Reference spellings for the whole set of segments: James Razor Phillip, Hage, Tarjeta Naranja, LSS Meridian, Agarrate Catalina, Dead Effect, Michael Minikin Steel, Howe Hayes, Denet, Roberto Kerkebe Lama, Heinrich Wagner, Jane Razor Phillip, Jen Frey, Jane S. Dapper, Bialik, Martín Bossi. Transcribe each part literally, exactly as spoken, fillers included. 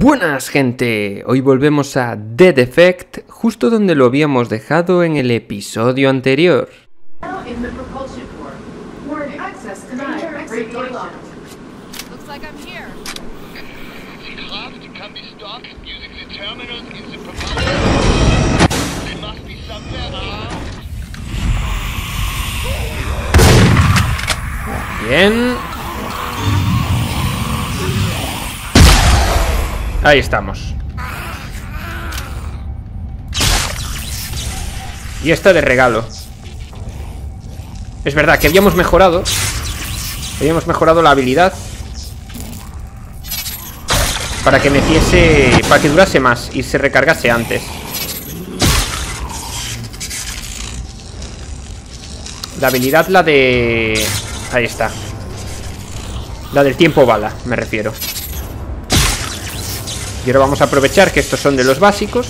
Buenas gente, hoy volvemos a Dead Effect, justo donde lo habíamos dejado en el episodio anterior. Bien. Ahí estamos. Y esta de regalo. Es verdad que habíamos mejorado. Habíamos mejorado la habilidad para que metiese, para que durase más y se recargase antes. La habilidad, la de... Ahí está. La del tiempo bala, me refiero. Y ahora vamos a aprovechar que estos son de los básicos.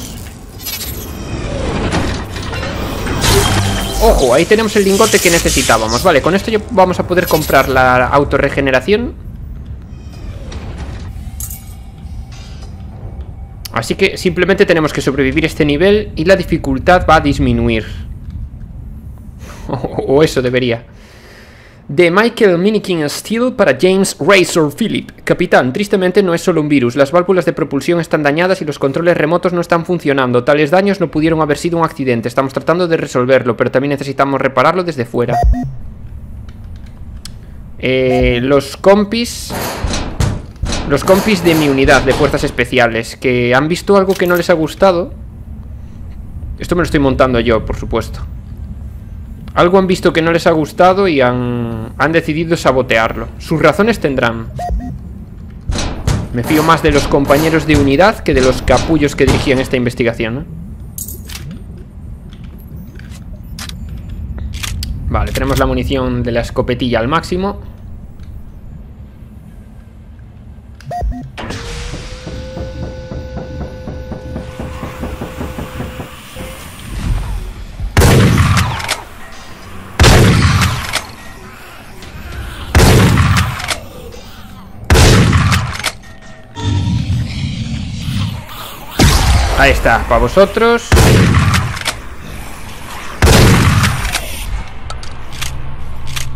Ojo, ahí tenemos el lingote que necesitábamos. Vale, con esto ya vamos a poder comprar la autorregeneración. Así que simplemente tenemos que sobrevivir este nivel y la dificultad va a disminuir. O eso debería. De Michael Minikin Steel para James Razor Phillip. Capitán, tristemente no es solo un virus. Las válvulas de propulsión están dañadas y los controles remotos no están funcionando. Tales daños no pudieron haber sido un accidente. Estamos tratando de resolverlo, pero también necesitamos repararlo desde fuera. Eh, los compis... Los compis de mi unidad de fuerzas especiales, que han visto algo que no les ha gustado. Esto me lo estoy montando yo, por supuesto. Algo han visto que no les ha gustado y han, han decidido sabotearlo. Sus razones tendrán. Me fío más de los compañeros de unidad que de los capullos que dirigían esta investigación, ¿no? Vale, tenemos la munición de la escopetilla al máximo. Ahí está, para vosotros.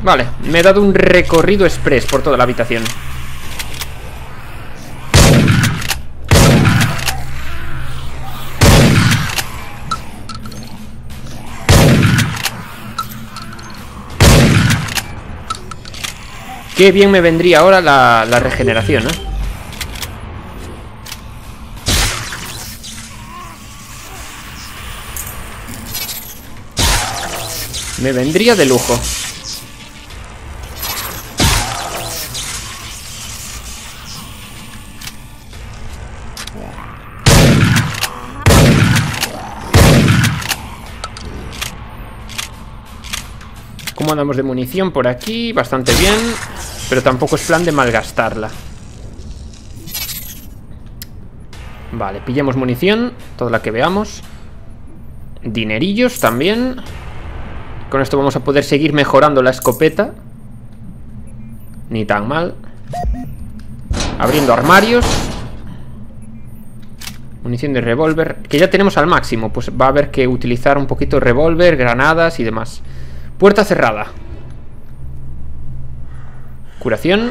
Vale, me he dado un recorrido express por toda la habitación. Qué bien me vendría ahora la, la regeneración, ¿eh? Me vendría de lujo. ¿Cómo andamos de munición por aquí? Bastante bien, pero tampoco es plan de malgastarla. Vale, pillemos munición, toda la que veamos. Dinerillos también. Con esto vamos a poder seguir mejorando la escopeta. Ni tan mal. Abriendo armarios. Munición de revólver, que ya tenemos al máximo. Pues va a haber que utilizar un poquito revólver, granadas y demás. Puerta cerrada. Curación.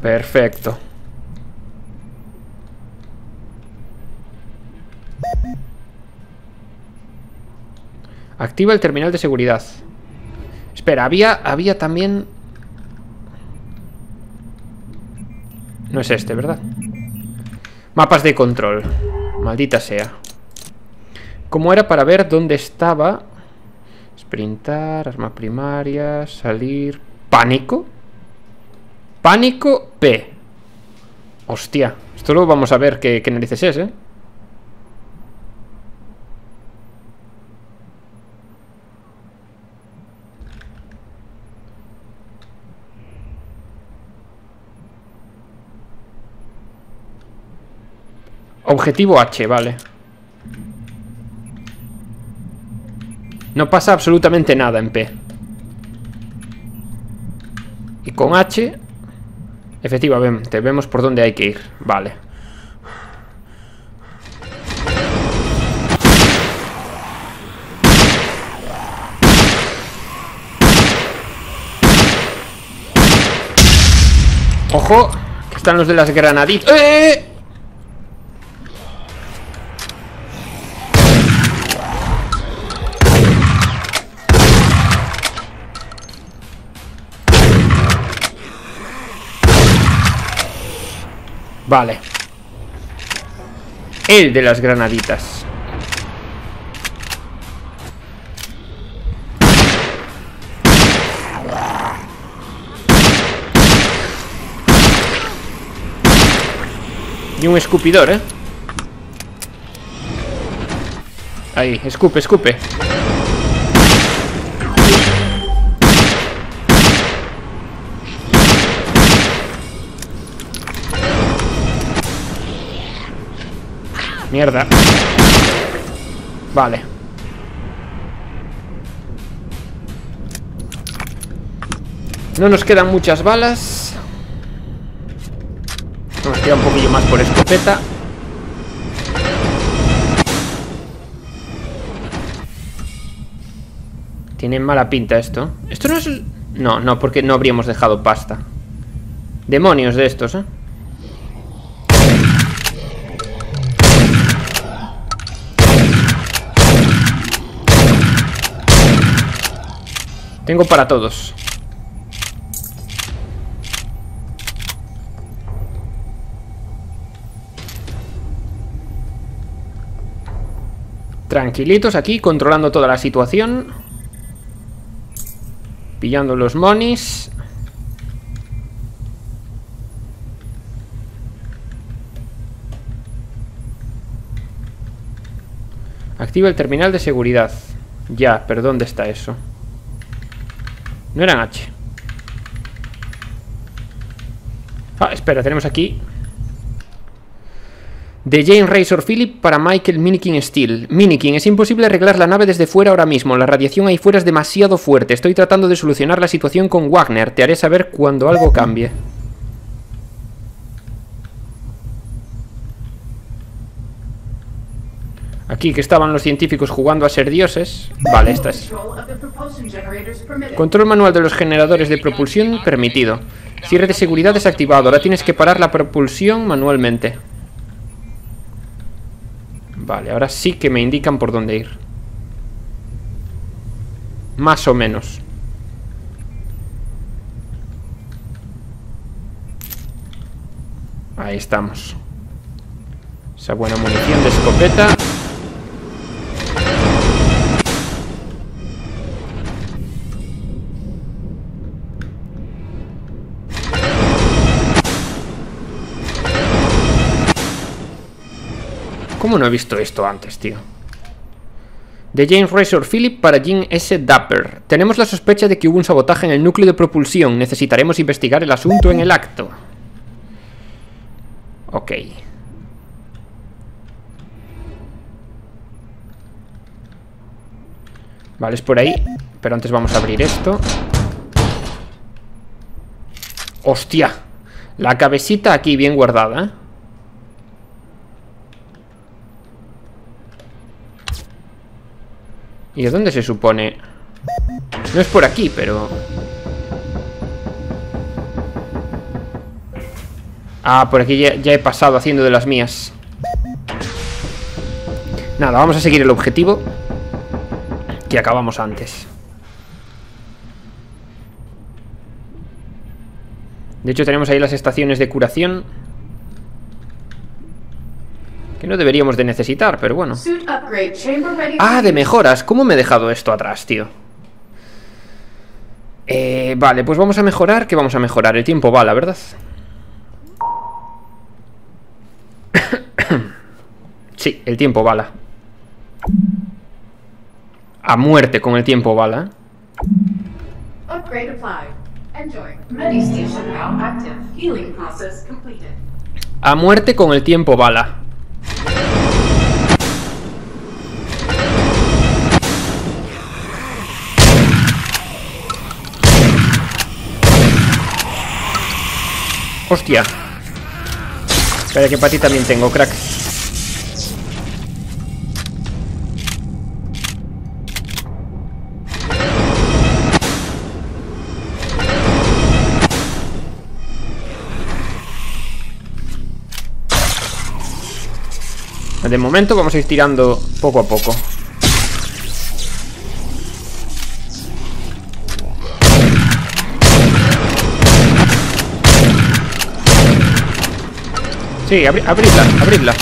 Perfecto. Activa el terminal de seguridad. Espera, había, había también... No es este, ¿verdad? Mapas de control. Maldita sea. ¿Cómo era para ver dónde estaba? Sprintar, arma primaria, salir... ¿Pánico? Pánico P. Hostia, esto luego vamos a ver qué, qué narices es, ¿eh? Objetivo H, vale. No pasa absolutamente nada en P. Y con H, efectivamente, vemos por dónde hay que ir. Vale. ¡Ojo! Que están los de las granaditas. ¡Eh! Vale. El de las granaditas. Y un escupidor, ¿eh? Ahí, escupe, escupe. Mierda. Vale. No nos quedan muchas balas. Nos queda un poquillo más por escopeta. Tiene mala pinta esto. Esto no es... No, no, porque no habríamos dejado pasta. Demonios de estos, ¿eh? Tengo para todos. Tranquilitos aquí, controlando toda la situación. Pillando los monis. Activa el terminal de seguridad. Ya, pero ¿dónde está eso? No eran H. Ah, espera, tenemos aquí. De Jane Razor Phillip para Michael Minikin Steel. Minikin, es imposible arreglar la nave desde fuera ahora mismo. La radiación ahí fuera es demasiado fuerte. Estoy tratando de solucionar la situación con Wagner. Te haré saber cuando algo cambie. Aquí que estaban los científicos jugando a ser dioses. Vale, esta es. Control manual de los generadores de propulsión permitido. Cierre de seguridad desactivado. Ahora tienes que parar la propulsión manualmente. Vale, ahora sí que me indican por dónde ir. Más o menos. Ahí estamos. Esa buena munición de escopeta. ¿Cómo no he visto esto antes, tío? De James Razor Phillip para Jane S. Dapper. Tenemos la sospecha de que hubo un sabotaje en el núcleo de propulsión. Necesitaremos investigar el asunto en el acto. Ok. Vale, es por ahí. Pero antes vamos a abrir esto. ¡Hostia! La cabecita aquí bien guardada, ¿eh? ¿Y a dónde se supone? No es por aquí, pero... Ah, por aquí ya, ya he pasado haciendo de las mías. Nada, vamos a seguir el objetivo que acabamos antes. De hecho, tenemos ahí las estaciones de curación, que no deberíamos de necesitar, pero bueno. Ah, de mejoras. ¿Cómo me he dejado esto atrás, tío? Eh, vale, pues vamos a mejorar. ¿Qué vamos a mejorar? El tiempo va, la verdad. Sí, el tiempo bala. A muerte con el tiempo bala. A muerte con el tiempo bala. Hostia. Espera, que para ti también tengo, crack. De momento vamos a ir tirando poco a poco. Sí, abri- abridla, abridla.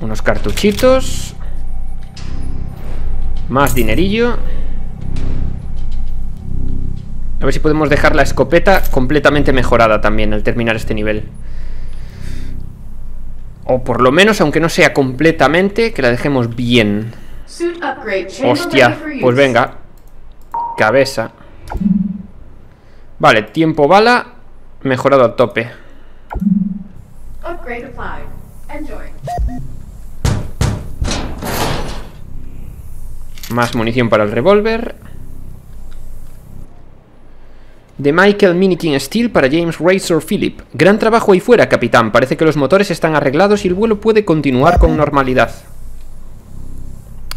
Unos cartuchitos. Más dinerillo. A ver si podemos dejar la escopeta completamente mejorada también al terminar este nivel. O por lo menos, aunque no sea completamente, que la dejemos bien. Hostia, pues venga. Cabeza. Vale, tiempo bala mejorado a tope. Más munición para el revólver. De Michael Minikin Steel para James Razor Phillip. Gran trabajo ahí fuera, capitán. Parece que los motores están arreglados y el vuelo puede continuar con normalidad.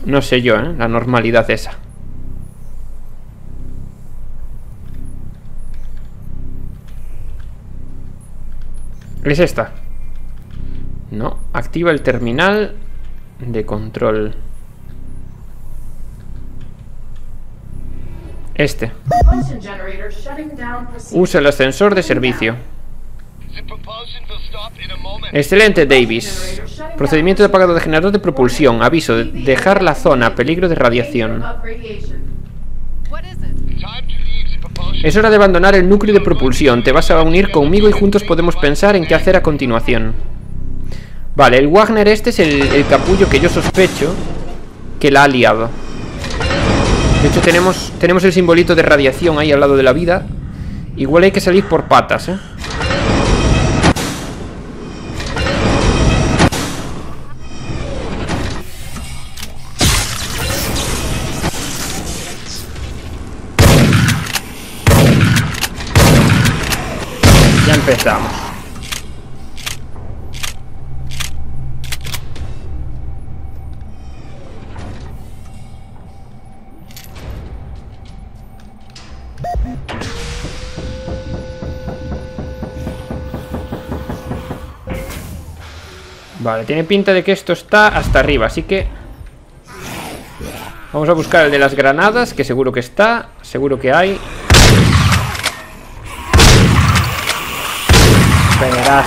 No sé yo, ¿eh? La normalidad esa. ¿Es esta? No. Activa el terminal de control. Este. Usa el ascensor de servicio. Excelente, Davis. Procedimiento de apagado de generador de propulsión. Aviso de dejar la zona. Peligro de radiación. Es hora de abandonar el núcleo de propulsión. Te vas a unir conmigo y juntos podemos pensar en qué hacer a continuación. Vale, el Wagner este es el, el capullo que yo sospecho que la ha liado. De hecho tenemos, tenemos el simbolito de radiación ahí al lado de la vida. Igual hay que salir por patas, ¿eh? Ya empezamos. Vale, tiene pinta de que esto está hasta arriba, así que vamos a buscar el de las granadas, que seguro que está, seguro que hay. Verás.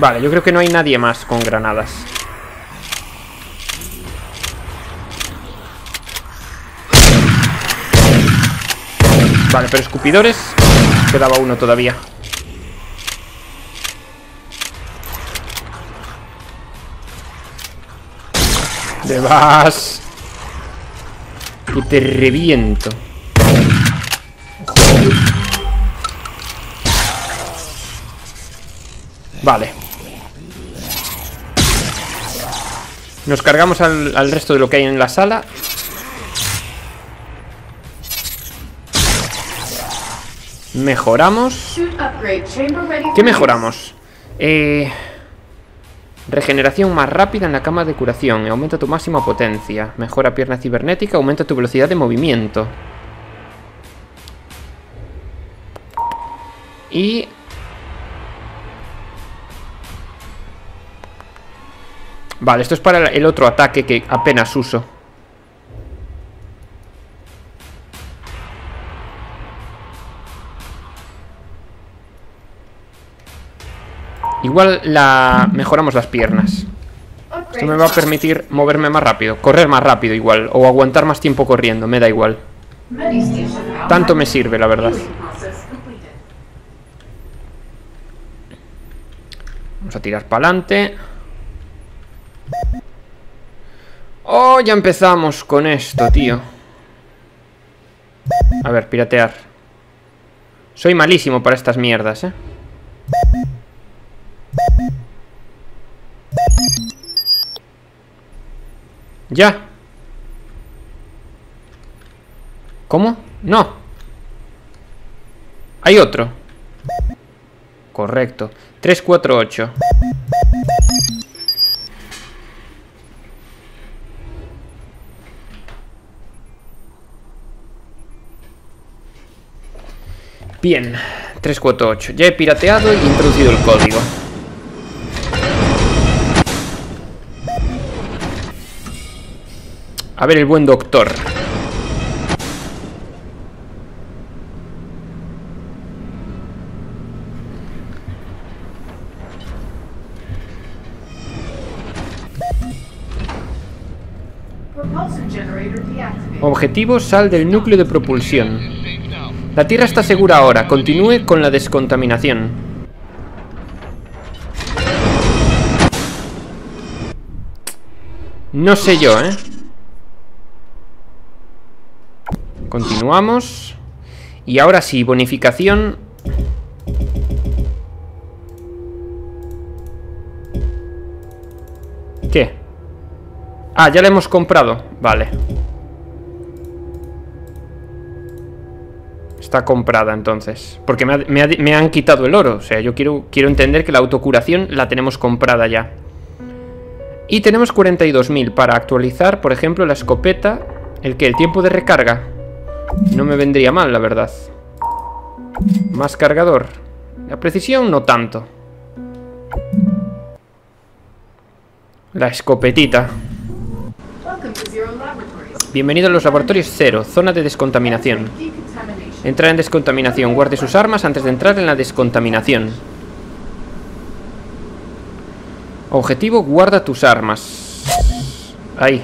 Vale, yo creo que no hay nadie más con granadas. Vale, pero escupidores. Quedaba uno todavía. Te vas. Y te reviento. Vale. Nos cargamos al, al resto de lo que hay en la sala. Mejoramos. ¿Qué mejoramos? Eh, regeneración más rápida en la cama de curación. Aumenta tu máxima potencia. Mejora pierna cibernética. Aumenta tu velocidad de movimiento. Y... vale, esto es para el otro ataque que apenas uso. Igual la mejoramos las piernas. Esto me va a permitir moverme más rápido, correr más rápido igual, o aguantar más tiempo corriendo, me da igual. Tanto me sirve, la verdad. Vamos a tirar para adelante. Oh, ya empezamos con esto, tío. A ver, piratear. Soy malísimo para estas mierdas, eh. Ya. ¿Cómo? No. Hay otro. Correcto. tres cuatro ocho. Bien. tres cuatro ocho. Ya he pirateado y he introducido el código. A ver el buen doctor. Objetivo, sal del núcleo de propulsión. La Tierra está segura ahora. Continúe con la descontaminación. No sé yo, ¿eh? Continuamos. Y ahora sí, bonificación. ¿Qué? Ah, ya la hemos comprado. Vale. Está comprada entonces. Porque me, ha, me, ha, me han quitado el oro. O sea, yo quiero, quiero entender que la autocuración la tenemos comprada ya. Y tenemos cuarenta y dos mil para actualizar, por ejemplo, la escopeta. ¿El qué? El tiempo de recarga. No me vendría mal, la verdad. Más cargador. La precisión no tanto. La escopetita. Bienvenido a los laboratorios cero, zona de descontaminación. Entrar en descontaminación. Guarde sus armas antes de entrar en la descontaminación. Objetivo, guarda tus armas. Ahí.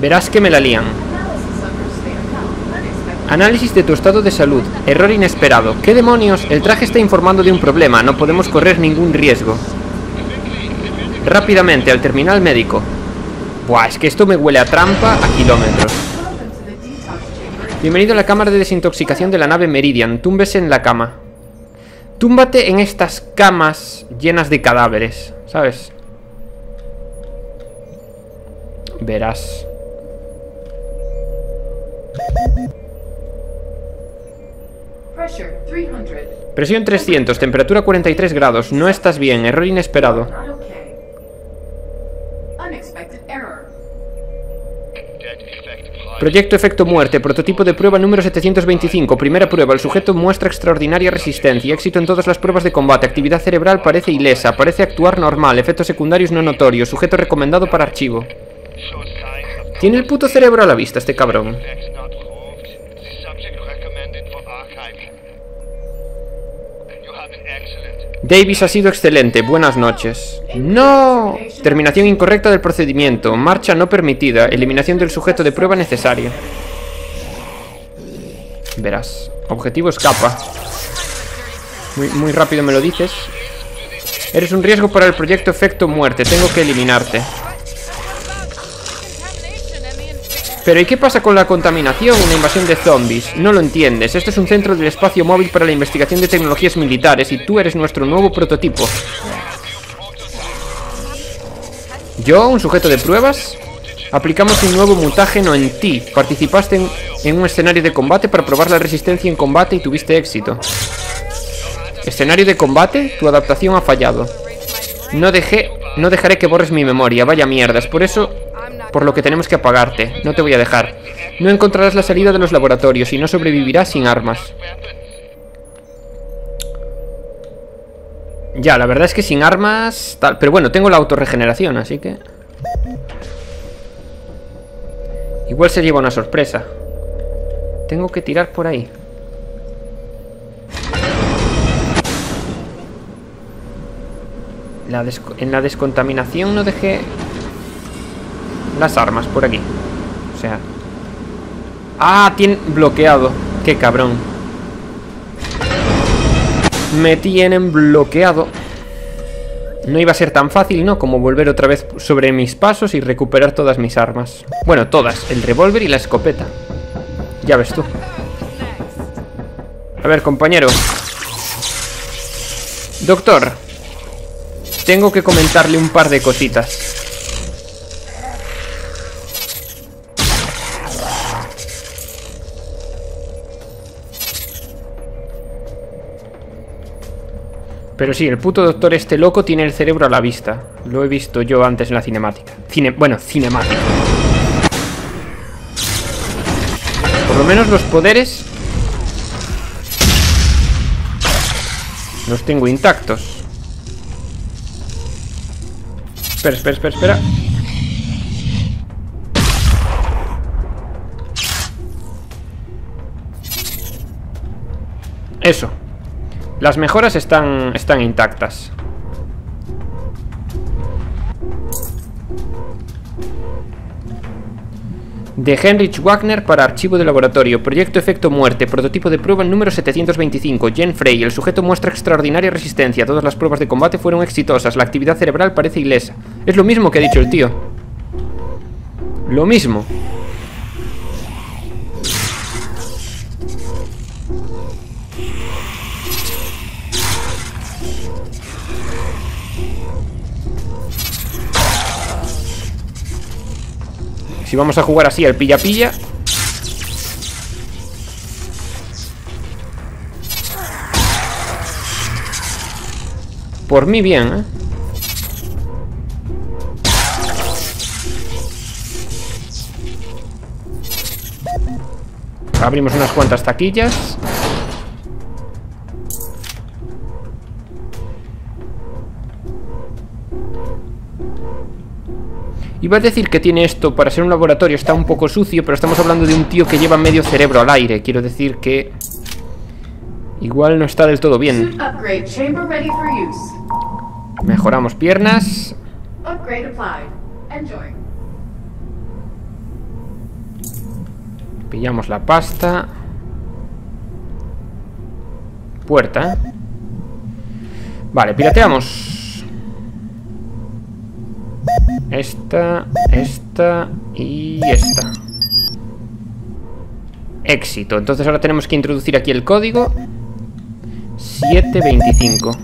Verás que me la lían. Análisis de tu estado de salud. Error inesperado. ¿Qué demonios? El traje está informando de un problema. No podemos correr ningún riesgo. Rápidamente, al terminal médico. Buah, es que esto me huele a trampa a kilómetros. Bienvenido a la cámara de desintoxicación de la nave Meridian. Túmbese en la cama. Túmbate en estas camas llenas de cadáveres, ¿sabes? Verás. Presión trescientos, temperatura cuarenta y tres grados. No estás bien, error inesperado. Proyecto efecto muerte, prototipo de prueba número setecientos veinticinco. Primera prueba, el sujeto muestra extraordinaria resistencia. Éxito en todas las pruebas de combate. Actividad cerebral parece ilesa, parece actuar normal. Efectos secundarios no notorios. Sujeto recomendado para archivo. Tiene el puto cerebro a la vista este cabrón. Davis ha sido excelente, buenas noches. ¡No! Terminación incorrecta del procedimiento, marcha no permitida, eliminación del sujeto de prueba necesaria. Verás, objetivo escapa. Muy, muy rápido me lo dices. Eres un riesgo para el proyecto efecto muerte, tengo que eliminarte. Pero ¿y qué pasa con la contaminación? Una invasión de zombies. No lo entiendes. Esto es un centro del espacio móvil para la investigación de tecnologías militares y tú eres nuestro nuevo prototipo. ¿Yo? ¿Un sujeto de pruebas? Aplicamos un nuevo mutágeno en ti. Participaste en, en un escenario de combate para probar la resistencia en combate y tuviste éxito. ¿Escenario de combate? Tu adaptación ha fallado. No dejé, no dejaré que borres mi memoria. Vaya mierdas. Por eso... Por lo que tenemos que apagarte. No te voy a dejar. No encontrarás la salida de los laboratorios y no sobrevivirás sin armas. Ya, la verdad es que sin armas... Tal. Pero bueno, tengo la autorregeneración, así que... Igual se lleva una sorpresa. Tengo que tirar por ahí. La desco- en la descontaminación no dejé... Las armas por aquí. O sea. Ah, tiene bloqueado. Qué cabrón. Me tienen bloqueado. No iba a ser tan fácil, ¿no? Como volver otra vez sobre mis pasos y recuperar todas mis armas. Bueno, todas. El revólver y la escopeta. Ya ves tú. A ver, compañero. Doctor. Tengo que comentarle un par de cositas. Pero sí, el puto doctor este loco tiene el cerebro a la vista. Lo he visto yo antes en la cinemática. Cine... Bueno, cinemática. Por lo menos los poderes... los tengo intactos. Espera, espera, espera, espera. Eso. Las mejoras están, están intactas. De Heinrich Wagner para archivo de laboratorio. Proyecto efecto muerte. Prototipo de prueba número setecientos veinticinco. Jen Frey. El sujeto muestra extraordinaria resistencia. Todas las pruebas de combate fueron exitosas. La actividad cerebral parece ilesa. Es lo mismo que ha dicho el tío. Lo mismo. Si vamos a jugar así al pilla-pilla. Por mí bien, ¿eh? Abrimos unas cuantas taquillas. Iba a decir que tiene esto, para ser un laboratorio está un poco sucio, pero estamos hablando de un tío que lleva medio cerebro al aire. Quiero decir que... igual no está del todo bien. Mejoramos piernas. Pillamos la pasta. Puerta. Vale, pirateamos. Esta, esta y esta. Éxito. Entonces ahora tenemos que introducir aquí el código siete veinticinco.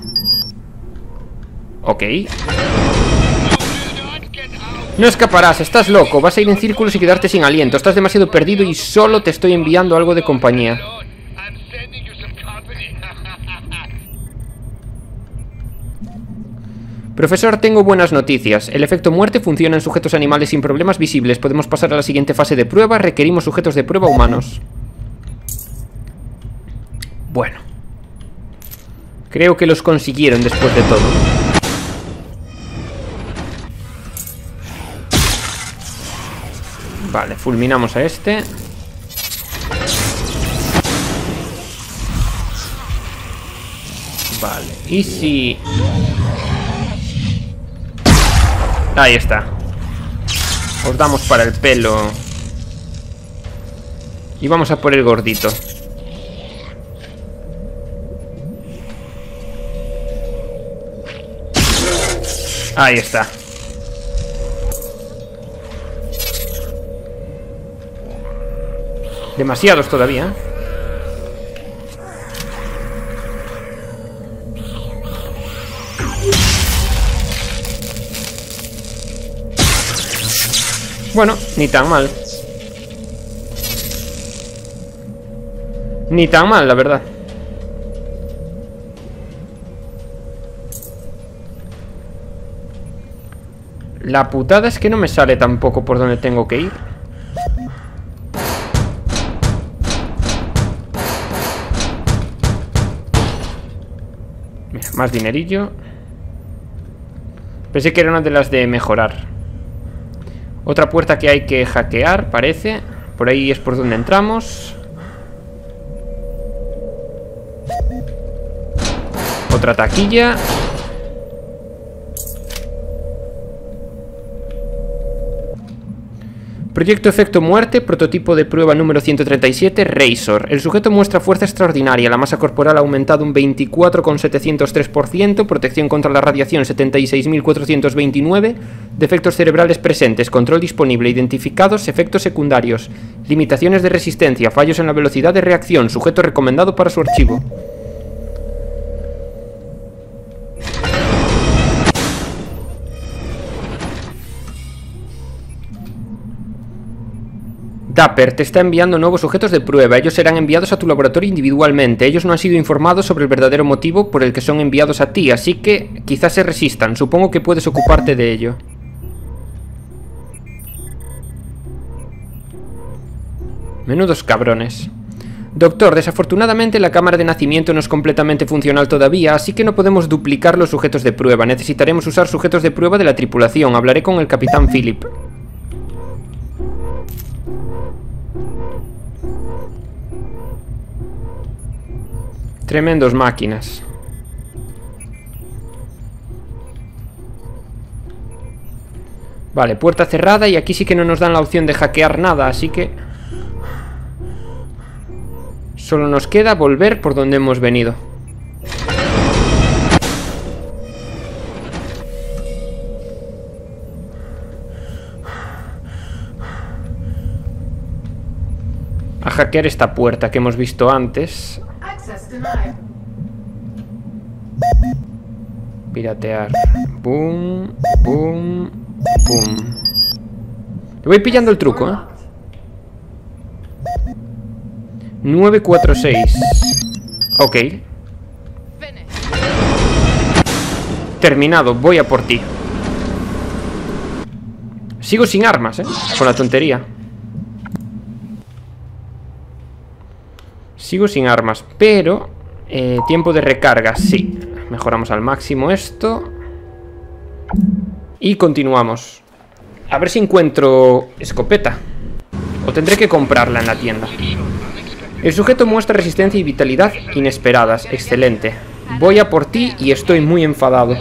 Ok. No escaparás, estás loco. Vas a ir en círculos y quedarte sin aliento. Estás demasiado perdido y solo te estoy enviando algo de compañía. Profesor, tengo buenas noticias. El efecto muerte funciona en sujetos animales sin problemas visibles. Podemos pasar a la siguiente fase de prueba. Requerimos sujetos de prueba humanos. Bueno. Creo que los consiguieron después de todo. Vale, fulminamos a este. Vale, y si... ahí está. Os damos para el pelo. Y vamos a por el gordito. Ahí está. Demasiados todavía. Bueno, ni tan mal. Ni tan mal, la verdad. La putada es que no me sale tampoco por donde tengo que ir. Mira, más dinerillo. Pensé que era una de las de mejorar. Otra puerta que hay que hackear, parece. Por ahí es por donde entramos. Otra taquilla. Proyecto Efecto Muerte, prototipo de prueba número ciento treinta y siete, Razor. El sujeto muestra fuerza extraordinaria, la masa corporal ha aumentado un veinticuatro coma setecientos tres por ciento, protección contra la radiación setenta y seis mil cuatrocientos veintinueve, defectos cerebrales presentes, control disponible, identificados, efectos secundarios, limitaciones de resistencia, fallos en la velocidad de reacción, sujeto recomendado para su archivo. Dapper te está enviando nuevos sujetos de prueba. Ellos serán enviados a tu laboratorio individualmente. Ellos no han sido informados sobre el verdadero motivo por el que son enviados a ti, así que quizás se resistan. Supongo que puedes ocuparte de ello. Menudos cabrones. Doctor, desafortunadamente la cámara de nacimiento no es completamente funcional todavía, así que no podemos duplicar los sujetos de prueba. Necesitaremos usar sujetos de prueba de la tripulación. Hablaré con el Capitán Phillip. Tremendos máquinas. Vale, puerta cerrada y aquí sí que no nos dan la opción de hackear nada, así que... solo nos queda volver por donde hemos venido. A hackear esta puerta que hemos visto antes. Piratear. Boom, boom, boom. Le voy pillando el truco, ¿eh? nueve cuatro seis. Ok. Terminado, voy a por ti. Sigo sin armas, ¿eh? Con la tontería. Sigo sin armas, pero eh, tiempo de recarga, sí. Mejoramos al máximo esto. Y continuamos. A ver si encuentro escopeta. O tendré que comprarla en la tienda. El sujeto muestra resistencia y vitalidad inesperadas. Excelente. Voy a por ti y estoy muy enfadado.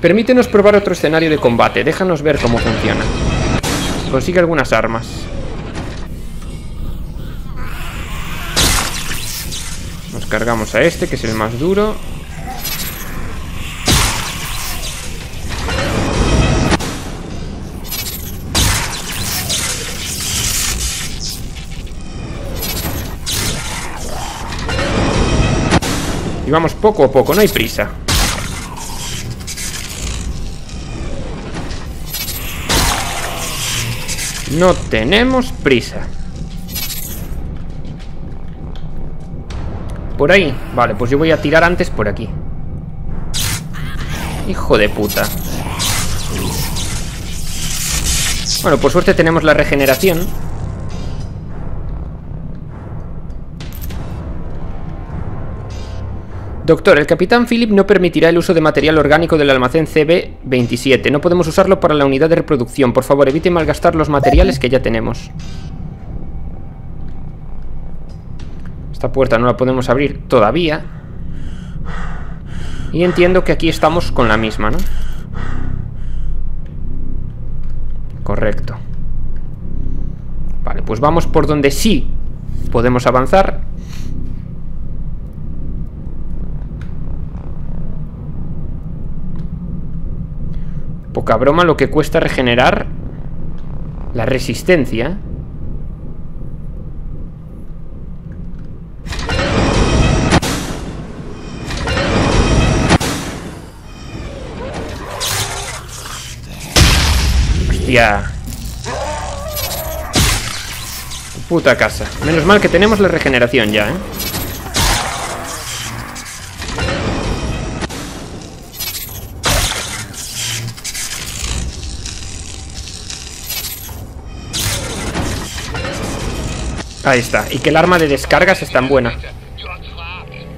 Permítenos probar otro escenario de combate. Déjanos ver cómo funciona. Consigue algunas armas. Cargamos a este, que es el más duro. Y vamos poco a poco, no hay prisa. No tenemos prisa. ¿Por ahí? Vale, pues yo voy a tirar antes por aquí. Hijo de puta. Bueno, por suerte tenemos la regeneración. Doctor, el Capitán Phillip no permitirá el uso de material orgánico del almacén C B veintisiete. No podemos usarlo para la unidad de reproducción. Por favor, evite malgastar los materiales que ya tenemos. Esta puerta no la podemos abrir todavía. Y entiendo que aquí estamos con la misma, ¿no? Correcto. Vale, pues vamos por donde sí podemos avanzar. Poca broma lo que cuesta regenerar la resistencia. Ya. Puta casa. Menos mal que tenemos la regeneración ya, ¿eh? Ahí está. Y que el arma de descargas es tan buena.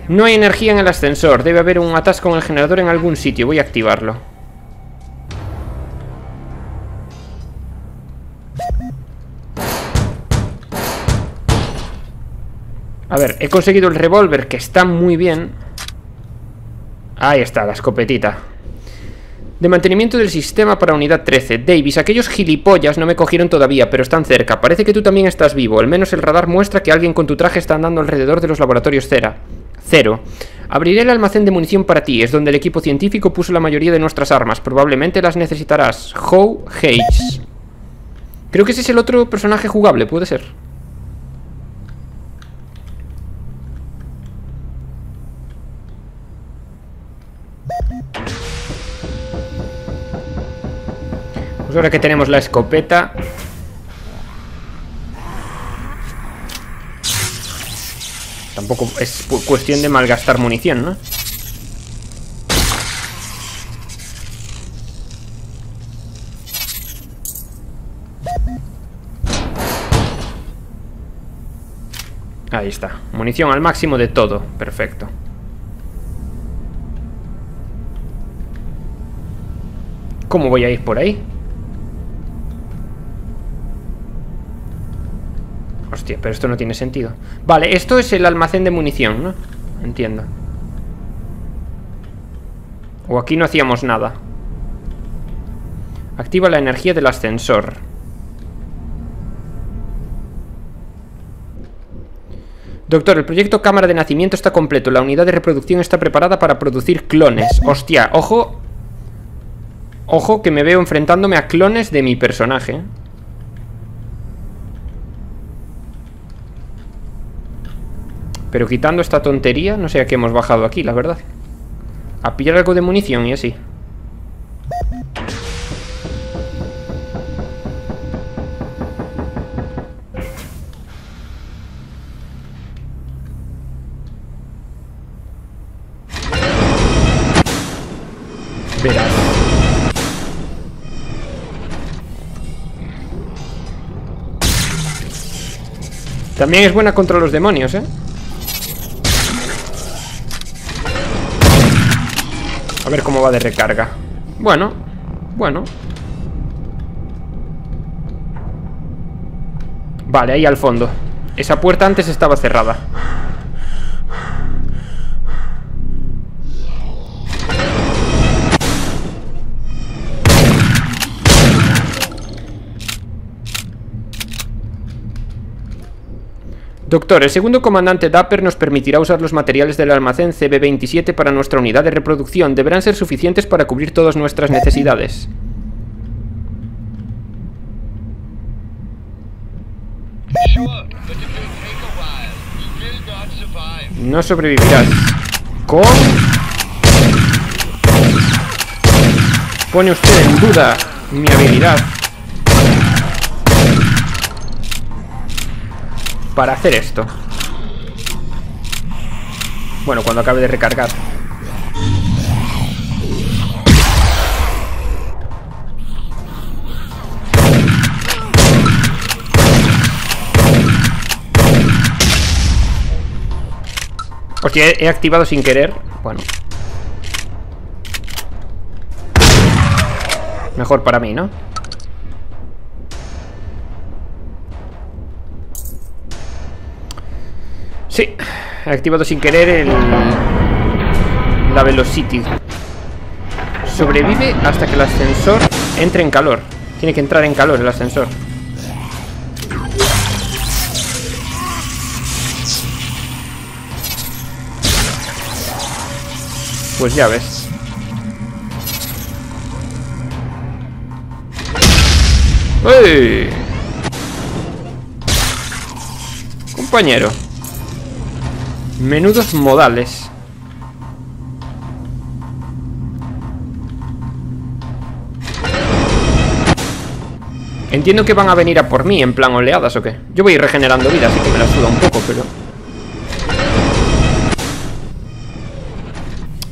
No hay energía en el ascensor. Debe haber un atasco en el generador en algún sitio. Voy a activarlo. A ver, he conseguido el revólver, que está muy bien. Ahí está, la escopetita. De mantenimiento del sistema para unidad trece. Davis, aquellos gilipollas no me cogieron todavía, pero están cerca. Parece que tú también estás vivo. Al menos el radar muestra que alguien con tu traje está andando alrededor de los laboratorios Cera. Cero. Abriré el almacén de munición para ti. Es donde el equipo científico puso la mayoría de nuestras armas. Probablemente las necesitarás. Howe Hayes. Creo que ese es el otro personaje jugable, puede ser. Pues ahora que tenemos la escopeta... Tampoco es cuestión de malgastar munición, ¿no? Ahí está. Munición al máximo de todo. Perfecto. ¿Cómo voy a ir por ahí? Hostia, pero esto no tiene sentido. Vale, esto es el almacén de munición, ¿no? Entiendo. O aquí no hacíamos nada. Activa la energía del ascensor. Doctor, el proyecto Cámara de Nacimiento está completo. La unidad de reproducción está preparada para producir clones. Hostia, ojo. Ojo que me veo enfrentándome a clones de mi personaje. Pero quitando esta tontería, no sé a qué hemos bajado aquí, la verdad. A pillar algo de munición y así. Verás. También es buena contra los demonios, ¿eh? A ver cómo va de recarga. Bueno, bueno. Vale, ahí al fondo. Esa puerta antes estaba cerrada. Doctor, el segundo comandante Dapper nos permitirá usar los materiales del almacén C B veintisiete para nuestra unidad de reproducción. Deberán ser suficientes para cubrir todas nuestras necesidades. No sobrevivirás. ¿Cómo? Pone usted en duda mi habilidad para hacer esto. Bueno, cuando acabe de recargar. Hostia, he activado sin querer. Bueno. Mejor para mí, ¿no? Sí, he activado sin querer el... la velocity. Sobrevive hasta que el ascensor entre en calor. Tiene que entrar en calor el ascensor. Pues ya ves. ¡Uy! Compañero. Menudos modales. Entiendo que van a venir a por mí en plan oleadas o qué. Yo voy regenerando vida, así que me la suda un poco, pero...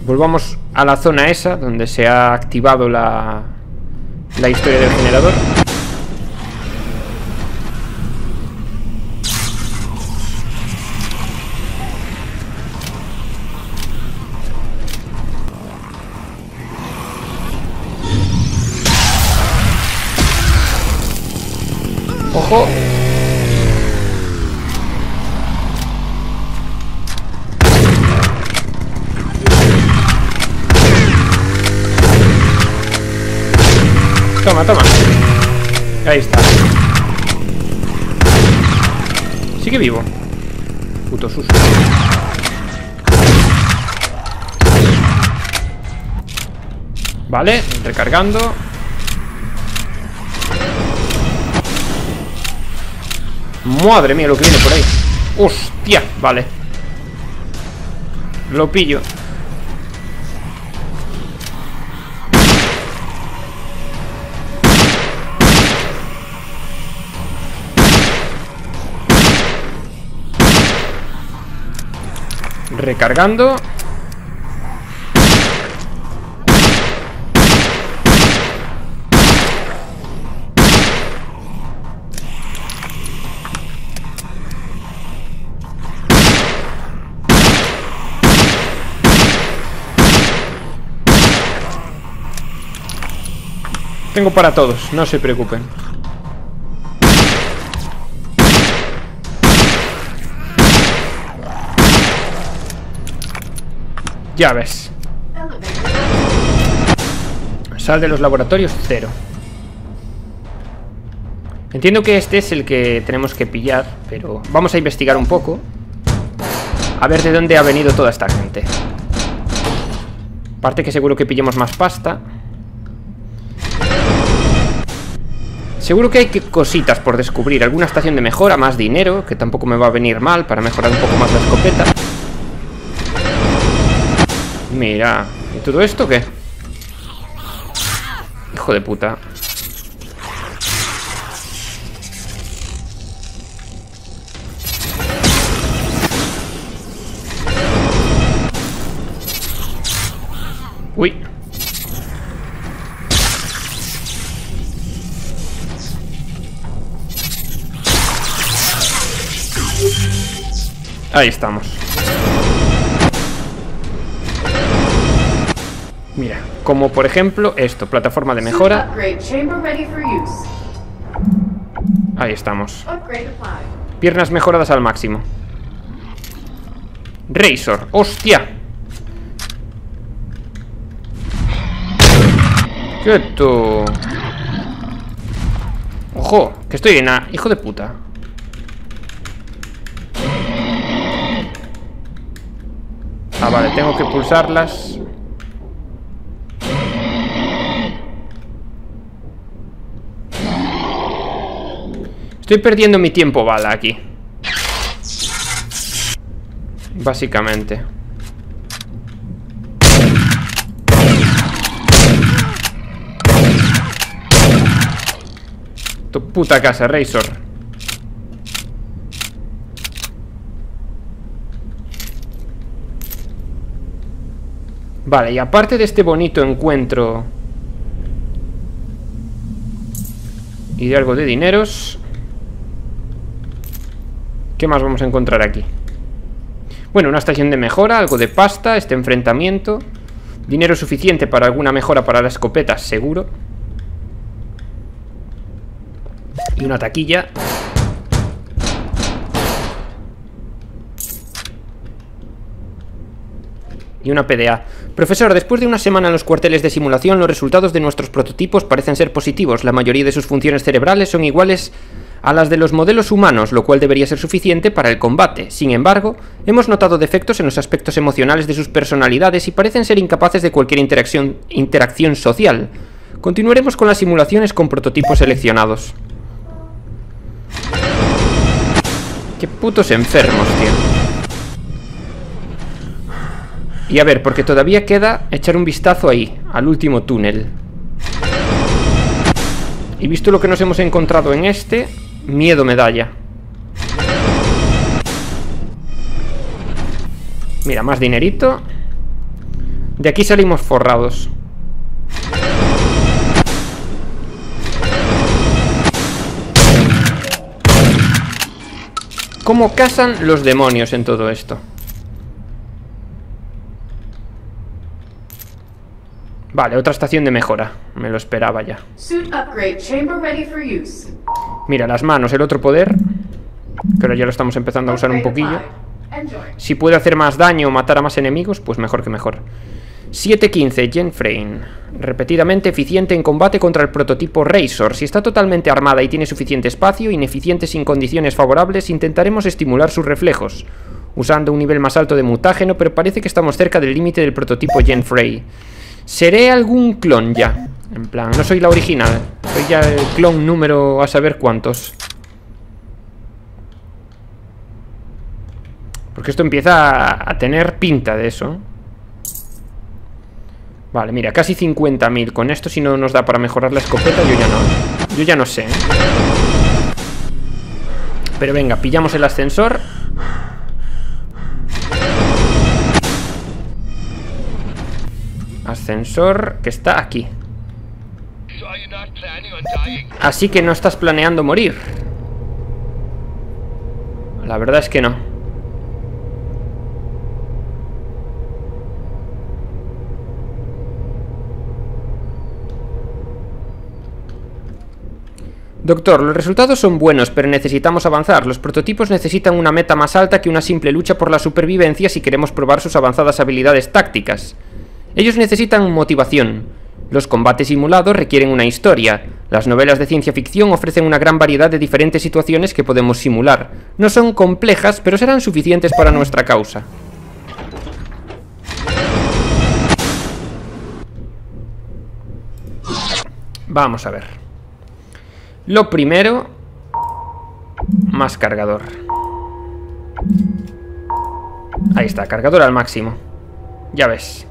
Volvamos a la zona esa donde se ha activado la, la historia del generador. Ojo. toma, toma. Ahí está. Sigue vivo. Puto susto. Vale, recargando. Madre mía, lo que viene por ahí. Hostia, vale. Lo pillo. Recargando. Tengo para todos, no se preocupen. Ya ves. Sal de los laboratorios cero. Entiendo que este es el que tenemos que pillar, pero vamos a investigar un poco. A ver de dónde ha venido toda esta gente. Aparte que seguro que pillemos más pasta. Seguro que hay cositas por descubrir. Alguna estación de mejora, más dinero, que tampoco me va a venir mal para mejorar un poco más la escopeta. Mira, ¿y todo esto qué? Hijo de puta. Uy. Ahí estamos. Mira, como por ejemplo esto, plataforma de mejora. Ahí estamos. Piernas mejoradas al máximo. Razor, hostia. Quieto. Ojo, que estoy en A, hijo de puta. Ah, vale, tengo que pulsarlas. Estoy perdiendo mi tiempo bala aquí. Básicamente. Tu puta casa, Razor. Vale, y aparte de este bonito encuentro y de algo de dineros, ¿qué más vamos a encontrar aquí? Bueno, una estación de mejora, algo de pasta, este enfrentamiento, dinero suficiente para alguna mejora para la escopeta, seguro. Y una taquilla. Y una P D A. Profesor, después de una semana en los cuarteles de simulación, los resultados de nuestros prototipos parecen ser positivos. La mayoría de sus funciones cerebrales son iguales a las de los modelos humanos, lo cual debería ser suficiente para el combate. Sin embargo, hemos notado defectos en los aspectos emocionales de sus personalidades y parecen ser incapaces de cualquier interacción, interacción social. Continuaremos con las simulaciones con prototipos seleccionados. Qué putos enfermos, tío. Y a ver, porque todavía queda echar un vistazo ahí, al último túnel. Y visto lo que nos hemos encontrado en este... Miedo medalla. Mira, más dinerito. De aquí salimos forrados. ¿Cómo cazan los demonios en todo esto? Vale, otra estación de mejora. Me lo esperaba ya. Mira, las manos, el otro poder. Que ahora ya lo estamos empezando a usar un poquillo. Si puede hacer más daño o matar a más enemigos, pues mejor que mejor. siete quince, Jen Frey. Repetidamente eficiente en combate contra el prototipo Razor. Si está totalmente armada y tiene suficiente espacio, ineficiente sin condiciones favorables, intentaremos estimular sus reflejos, usando un nivel más alto de mutágeno, pero parece que estamos cerca del límite del prototipo Jen Frey. Seré algún clon ya. En plan, no soy la original. Soy ya el clon número a saber cuántos. Porque esto empieza a tener pinta de eso. Vale, mira, casi cincuenta mil. Con esto, si no nos da para mejorar la escopeta, yo ya no. Yo ya no sé. Pero venga, pillamos el ascensor. Ascensor que está aquí. Así que no estás planeando morir. La verdad es que no. Doctor, los resultados son buenos, pero necesitamos avanzar. Los prototipos necesitan una meta más alta que una simple lucha por la supervivencia si queremos probar sus avanzadas habilidades tácticas. Ellos necesitan motivación. Los combates simulados requieren una historia. Las novelas de ciencia ficción ofrecen una gran variedad de diferentes situaciones que podemos simular. No son complejas, pero serán suficientes para nuestra causa. Vamos a ver. Lo primero, más cargador. Ahí está, cargador al máximo. Ya ves.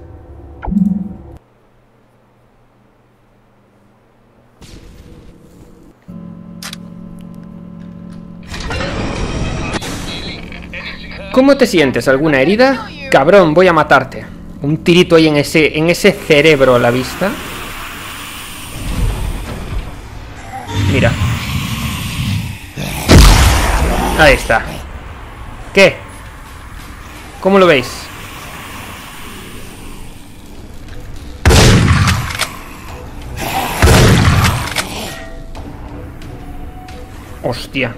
¿Cómo te sientes? ¿Alguna herida? Cabrón, voy a matarte. Un tirito ahí en ese, en ese cerebro a la vista. Mira. Ahí está. ¿Qué? ¿Cómo lo veis? Hostia.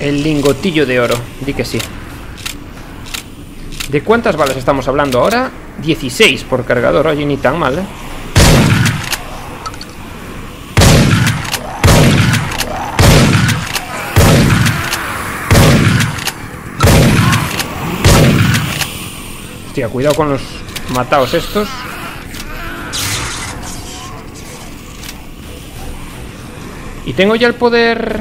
El lingotillo de oro, di que sí. ¿De cuántas balas estamos hablando ahora? dieciséis por cargador, oye, ni tan mal, ¿eh? Hostia, cuidado con los mataos estos. Y tengo ya el poder...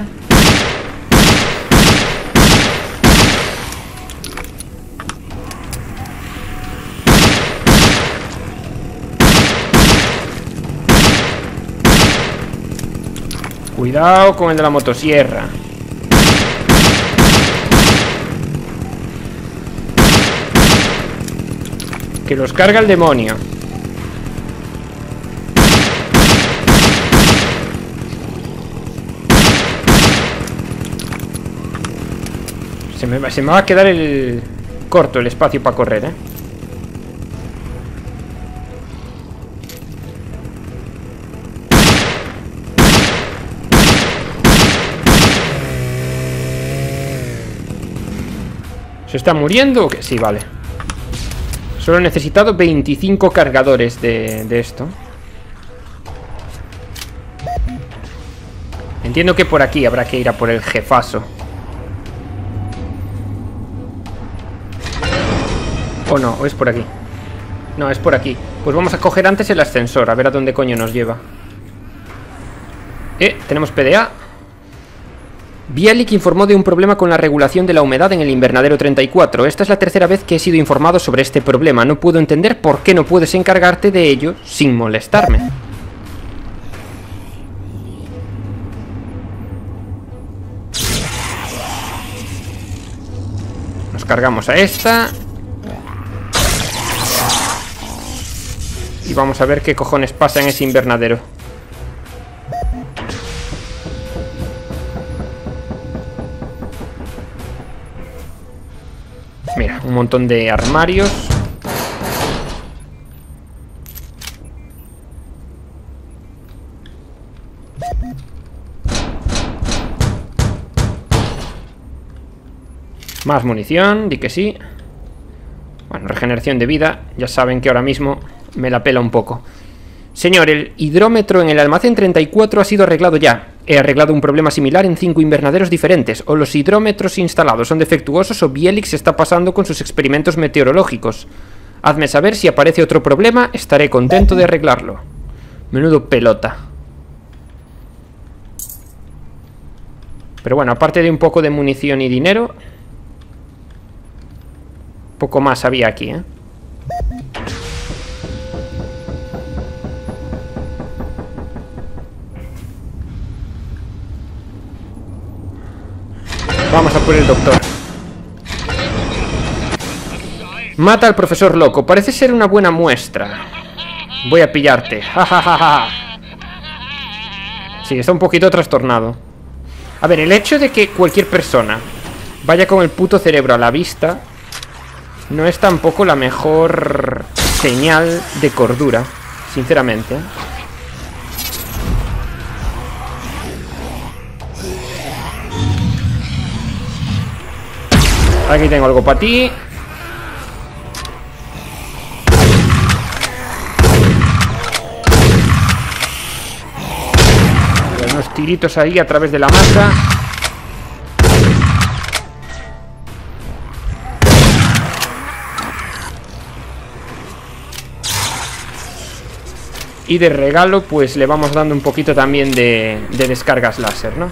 Cuidado con el de la motosierra. Que los carga el demonio. Se me, se me va a quedar el corto el espacio para correr, ¿eh? ¿Se está muriendo o qué? Sí, vale. Solo he necesitado veinticinco cargadores de, de esto. Entiendo que por aquí habrá que ir a por el jefazo. O no, o es por aquí. No, es por aquí. Pues vamos a coger antes el ascensor, a ver a dónde coño nos lleva. Eh, tenemos P D A. Bialik informó de un problema con la regulación de la humedad en el invernadero treinta y cuatro. Esta es la tercera vez que he sido informado sobre este problema. No puedo entender por qué no puedes encargarte de ello sin molestarme. Nos cargamos a esta. Y vamos a ver qué cojones pasa en ese invernadero. Mira, un montón de armarios. Más munición, di que sí. Bueno, regeneración de vida. Ya saben que ahora mismo me la pela un poco. Señor, el hidrómetro en el almacén treinta y cuatro ha sido arreglado ya. He arreglado un problema similar en cinco invernaderos diferentes. O los hidrómetros instalados son defectuosos o Bielix se está pasando con sus experimentos meteorológicos. Hazme saber si aparece otro problema. Estaré contento de arreglarlo. Menudo pelota. Pero bueno, aparte de un poco de munición y dinero, poco más había aquí, ¿eh? Vamos a por el doctor. Mata al profesor loco. Parece ser una buena muestra. Voy a pillarte. Sí, está un poquito trastornado. A ver, el hecho de que cualquier persona vaya con el puto cerebro a la vista no es tampoco la mejor señal de cordura, sinceramente. Aquí tengo algo para ti. Unos tiritos ahí a través de la masa. Y de regalo pues le vamos dando un poquito también de, de descargas láser, ¿no?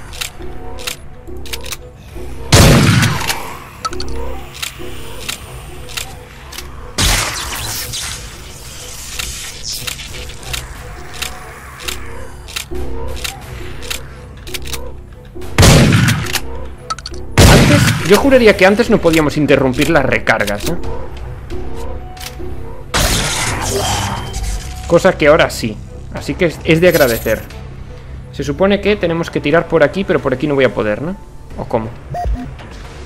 Antes, yo juraría que antes no podíamos interrumpir las recargas, ¿eh? Cosa que ahora sí. Así que es de agradecer. Se supone que tenemos que tirar por aquí, pero por aquí no voy a poder, ¿no? ¿O cómo?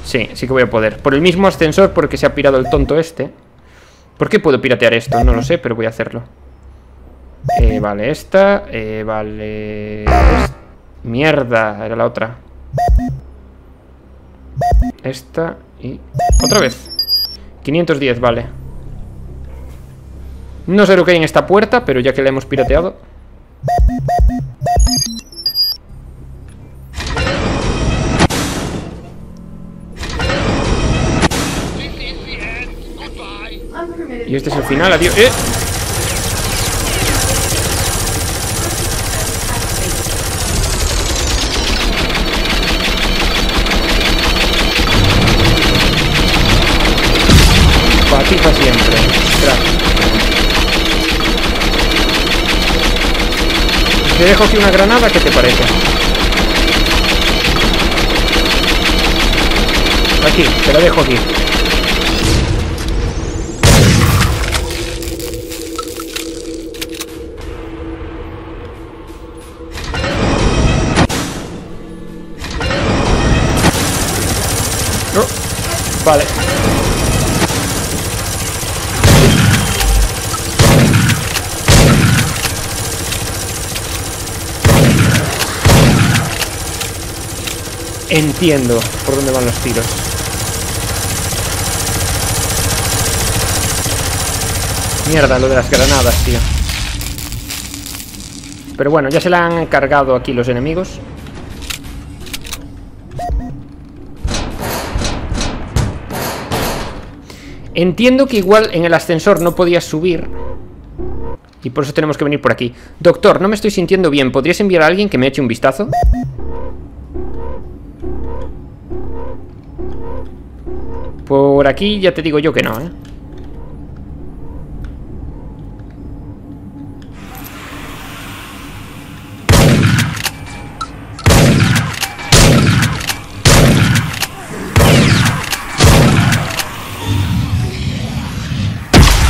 Sí, sí que voy a poder. Por el mismo ascensor, porque se ha pirado el tonto este. ¿Por qué puedo piratear esto? No lo sé, pero voy a hacerlo. Eh, vale, esta. Eh, vale... Esta. Mierda, era la otra. Esta y... Otra vez. quinientos diez, vale. No sé lo que hay en esta puerta, pero ya que la hemos pirateado. Y este es el final, adiós. ¡Eh! Patiza siempre. Gracias. Te dejo aquí una granada, ¿qué te parece? Aquí, te la dejo aquí. Oh, vale. Entiendo por dónde van los tiros. Mierda, lo de las granadas, tío. Pero bueno, ya se la han cargado aquí los enemigos. Entiendo que igual en el ascensor no podías subir y por eso tenemos que venir por aquí. Doctor, no me estoy sintiendo bien. ¿Podrías enviar a alguien que me eche un vistazo? Por aquí ya te digo yo que no, ¿eh?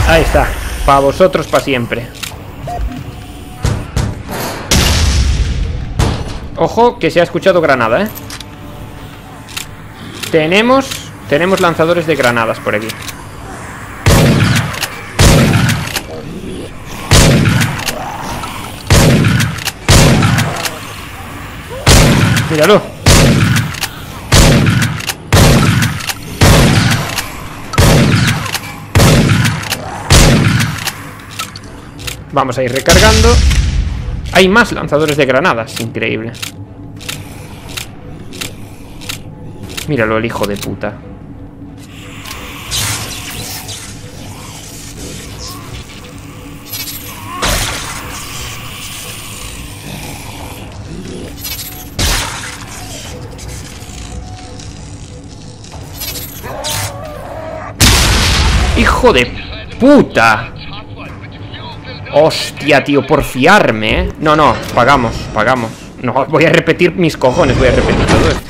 Ahí está, para vosotros para siempre. Ojo que se ha escuchado granada, ¿eh? Tenemos... Tenemos lanzadores de granadas por aquí. Míralo. Vamos a ir recargando. Hay más lanzadores de granadas. Increíble. Míralo, el hijo de puta. ¡Hijo de puta! Hostia, tío, por fiarme, ¿eh? No, no, pagamos, pagamos. No, voy a repetir mis cojones, voy a repetir todo esto.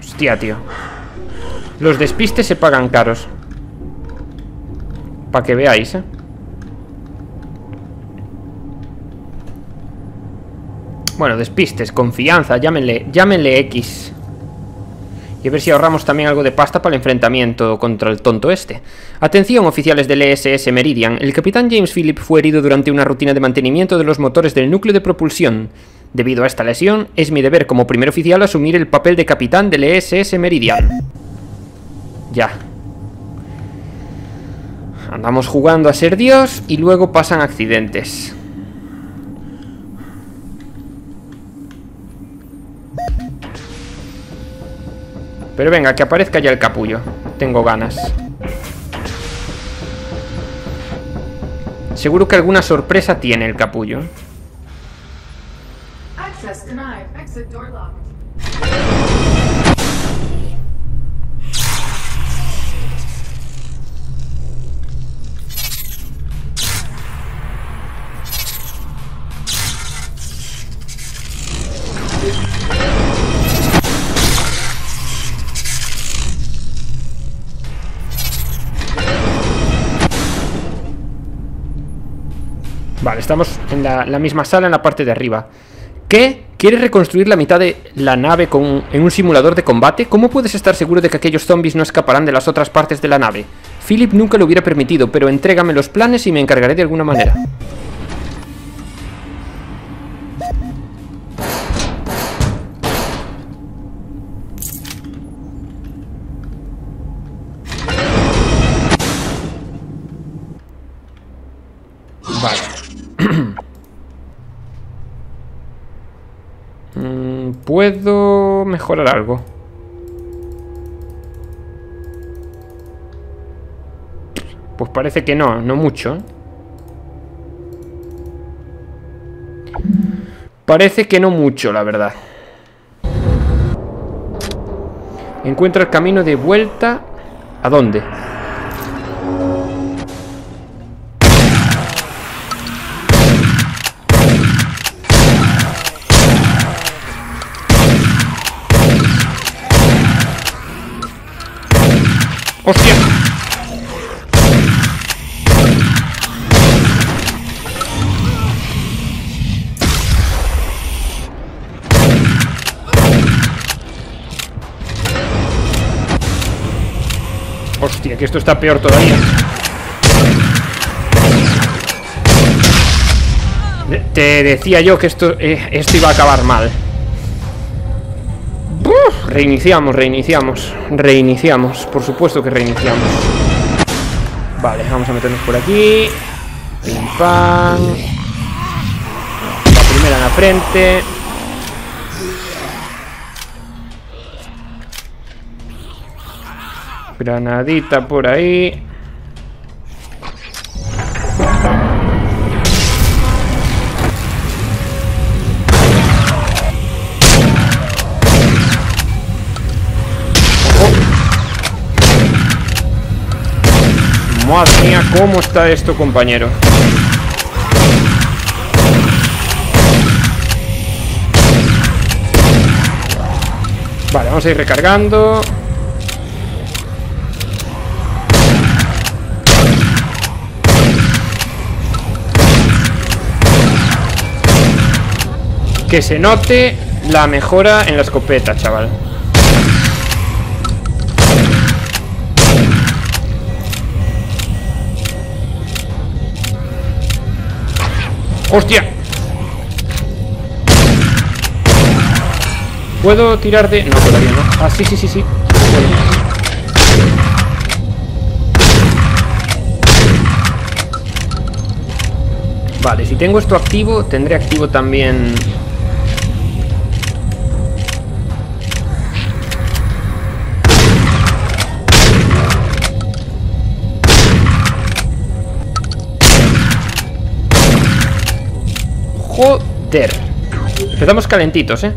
Hostia, tío. Los despistes se pagan caros. Para que veáis, ¿eh? Bueno, despistes, confianza, llámenle, llámenle X. Y a ver si ahorramos también algo de pasta para el enfrentamiento contra el tonto este. Atención, oficiales del L S S Meridian. El capitán James Phillip fue herido durante una rutina de mantenimiento de los motores del núcleo de propulsión. Debido a esta lesión, es mi deber como primer oficial asumir el papel de capitán del L S S Meridian. Ya. Andamos jugando a ser Dios y luego pasan accidentes. Pero venga, que aparezca ya el capullo. Tengo ganas. Seguro que alguna sorpresa tiene el capullo. Vale, estamos en la, la misma sala, en la parte de arriba. ¿Qué? ¿Quieres reconstruir la mitad de la nave con, en un simulador de combate? ¿Cómo puedes estar seguro de que aquellos zombies no escaparán de las otras partes de la nave? Phillip nunca lo hubiera permitido, pero entrégame los planes y me encargaré de alguna manera. Vale. ¿Puedo mejorar algo? Pues parece que no, no mucho. Parece que no mucho, la verdad. Encuentra el camino de vuelta. ¿A dónde? ¡Hostia! ¡Hostia! Que esto está peor todavía. Te decía yo que esto, eh, esto iba a acabar mal. Reiniciamos, reiniciamos, reiniciamos. Por supuesto que reiniciamos. Vale, vamos a meternos por aquí. Pim pam. La primera en la frente. Granadita por ahí. Madre mía, ¿cómo está esto, compañero? Vale, vamos a ir recargando. Que se note la mejora en la escopeta, chaval. ¡Hostia! ¿Puedo tirar de...? No, todavía no. Ah, sí, sí, sí, sí. Bueno. Vale, si tengo esto activo, tendré activo también... Joder. Empezamos calentitos, eh.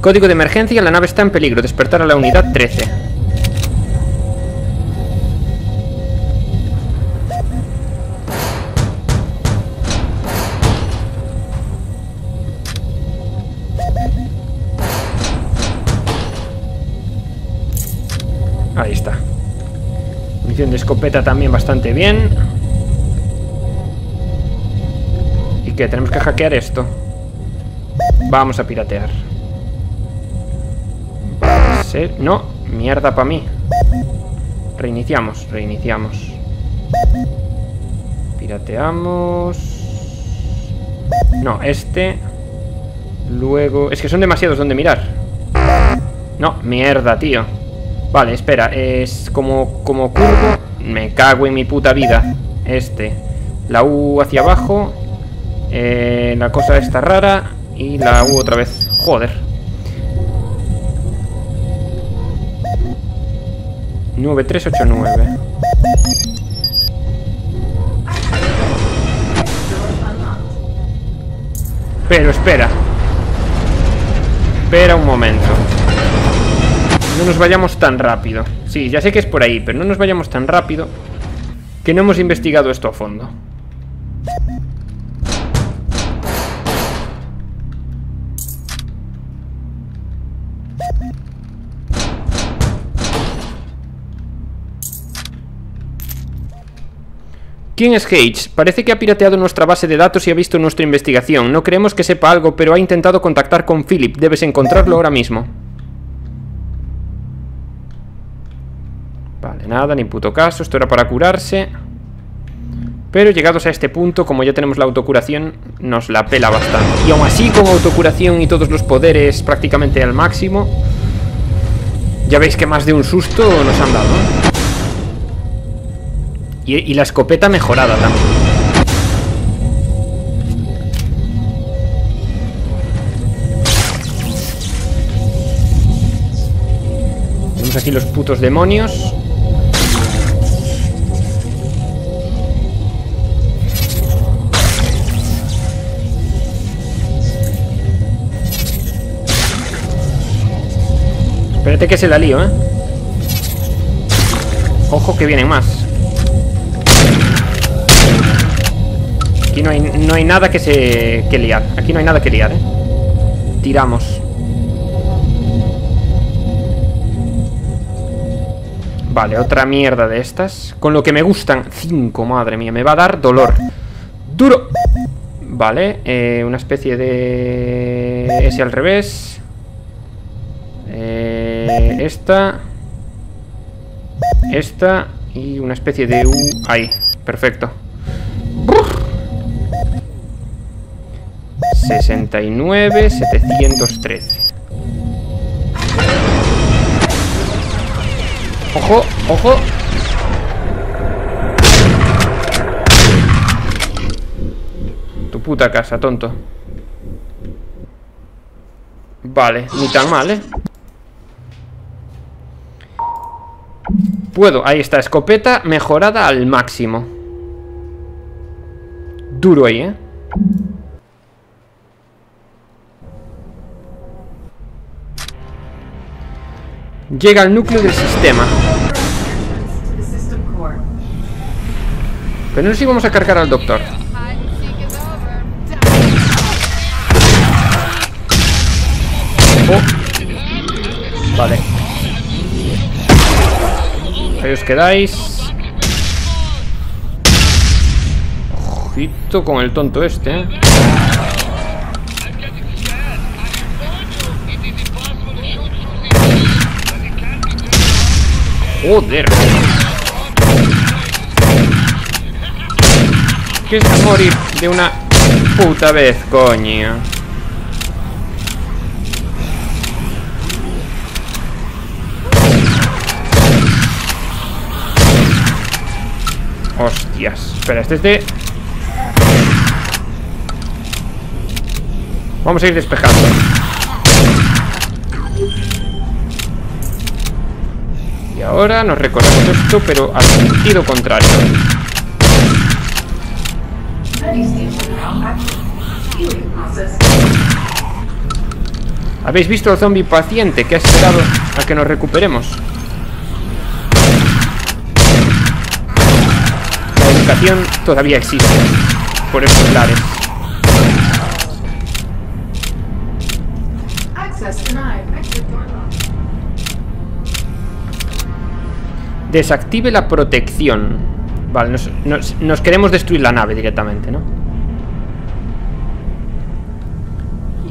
Código de emergencia, la nave está en peligro. Despertar a la unidad trece. Ahí está. Munición de escopeta también bastante bien. ¿Y qué? Tenemos que hackear esto. Vamos a piratear. No, mierda para mí. Reiniciamos, reiniciamos. Pirateamos. No, este. Luego... Es que son demasiados donde mirar. No, mierda, tío. Vale, espera, es como, como curvo. Me cago en mi puta vida. Este. La U hacia abajo. Eh, la cosa esta rara. Y la U otra vez. Joder. nueve tres ocho nueve. Pero espera. Espera un momento. No nos vayamos tan rápido. Sí, ya sé que es por ahí, pero no nos vayamos tan rápido, que no hemos investigado esto a fondo. ¿Quién es Hage? Parece que ha pirateado nuestra base de datos y ha visto nuestra investigación. No creemos que sepa algo, pero ha intentado contactar con Phillip. Debes encontrarlo ahora mismo. Vale, nada, ni puto caso. Esto era para curarse. Pero llegados a este punto, como ya tenemos la autocuración, nos la pela bastante. Y aún así, con autocuración y todos los poderes prácticamente al máximo, ya veis que más de un susto nos han dado, ¿no? Y la escopeta mejorada también. Tenemos aquí los putos demonios. Espérate que se la lío, ¿eh? Ojo que vienen más. Aquí no hay, no hay nada que se que liar. Aquí no hay nada que liar, ¿eh? Tiramos. Vale, otra mierda de estas. Con lo que me gustan. Cinco, madre mía. Me va a dar dolor. ¡Duro! Vale, eh, una especie de... Ese al revés. Eh, esta. Esta. Y una especie de... U. Ahí, perfecto. sesenta y nueve, setecientos trece. Ojo, ojo. Tu puta casa, tonto. Vale, ni tan mal, ¿eh? Puedo, ahí está, escopeta mejorada al máximo. Duro ahí, ¿eh? Llega al núcleo del sistema. Pero no sé si vamos a cargar al doctor. Oh. Vale. Ahí os quedáis. Ojito con el tonto este, ¿eh? Joder. ¿Qué es morir de una puta vez, coño? Hostias. Espera, este es de... Vamos a ir despejando. Y ahora nos recorremos esto, pero al sentido contrario. ¿Habéis visto al zombie paciente que ha esperado a que nos recuperemos? La educación todavía existe por estos lares. Desactive la protección. Vale, nos, nos, nos queremos destruir la nave directamente, ¿no?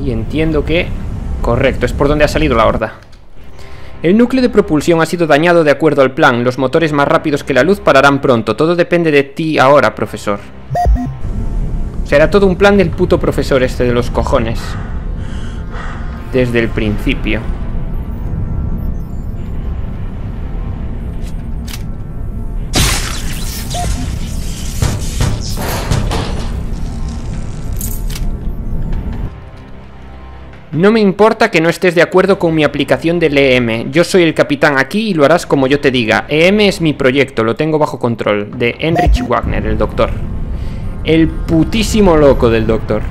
Y entiendo que... Correcto, es por donde ha salido la horda. El núcleo de propulsión ha sido dañado de acuerdo al plan. Los motores más rápidos que la luz pararán pronto. Todo depende de ti ahora, profesor. Será todo un plan del puto profesor este de los cojones. Desde el principio. No me importa que no estés de acuerdo con mi aplicación del E M. Yo soy el capitán aquí y lo harás como yo te diga. E M es mi proyecto, lo tengo bajo control. De Heinrich Wagner, el doctor. El putísimo loco del doctor.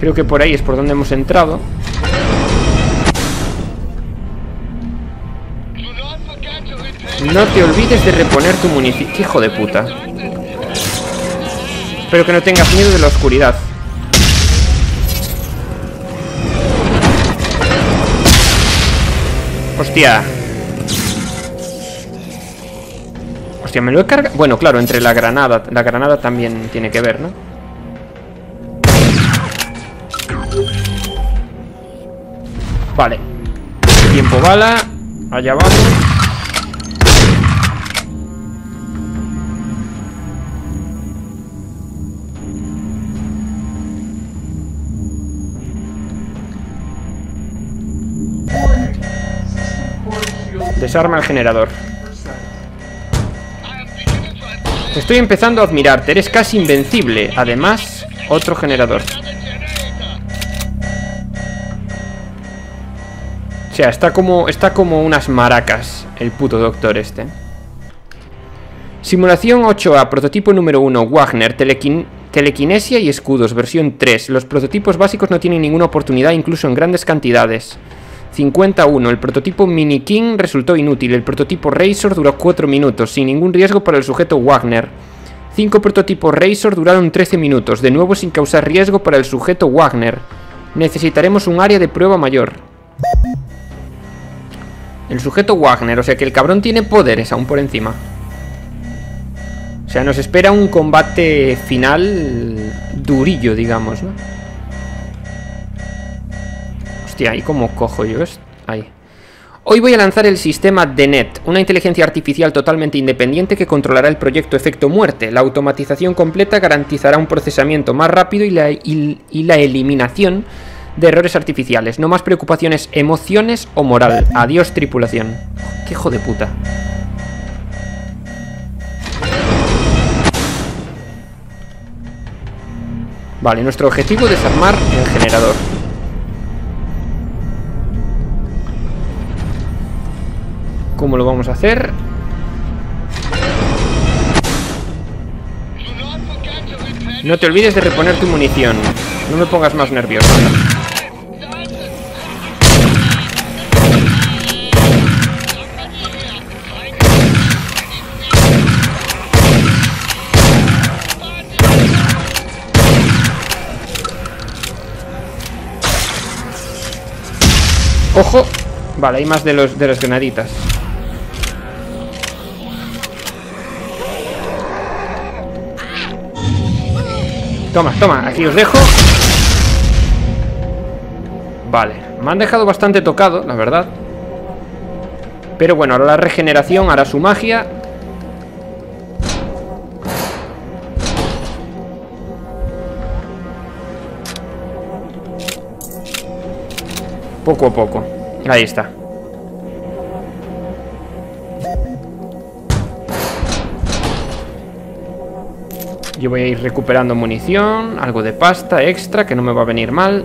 Creo que por ahí es por donde hemos entrado. No te olvides de reponer tu munición. ¡Qué hijo de puta! Espero que no tengas miedo de la oscuridad. ¡Hostia! Hostia, me lo he cargado. Bueno, claro, entre la granada. La granada también tiene que ver, ¿no? Vale. Tiempo bala. Allá vamos. Desarma el generador. Estoy empezando a admirarte. Eres casi invencible. Además, otro generador. O sea, está como, está como unas maracas el puto doctor este. Simulación ocho A. Prototipo número uno. Wagner. Telequin... Telequinesia y escudos. Versión tres. Los prototipos básicos no tienen ninguna oportunidad, incluso en grandes cantidades. cincuenta y uno. El prototipo Minikin resultó inútil. El prototipo Razor duró cuatro minutos, sin ningún riesgo para el sujeto Wagner. cinco prototipos Razor duraron trece minutos, de nuevo sin causar riesgo para el sujeto Wagner. Necesitaremos un área de prueba mayor. El sujeto Wagner, o sea que el cabrón tiene poderes aún por encima. O sea, nos espera un combate final durillo, digamos, ¿no? Hostia, ¿y cómo cojo yo esto? Ahí. Hoy voy a lanzar el sistema Denet, una inteligencia artificial totalmente independiente que controlará el proyecto Efecto Muerte. La automatización completa garantizará un procesamiento más rápido y la, y, y la eliminación de errores artificiales. No más preocupaciones, emociones o moral. Adiós, tripulación. ¡Qué hijo de puta! Vale, nuestro objetivo es desarmar el generador. ¿Cómo lo vamos a hacer? No te olvides de reponer tu munición. No me pongas más nervioso. ¡Ojo! Vale, hay más de los de las granaditas. Toma, toma, aquí os dejo. Vale, me han dejado bastante tocado, la verdad. Pero bueno, ahora la regeneración hará su magia. poco a poco. Ahí está. Yo voy a ir recuperando munición, algo de pasta extra que no me va a venir mal.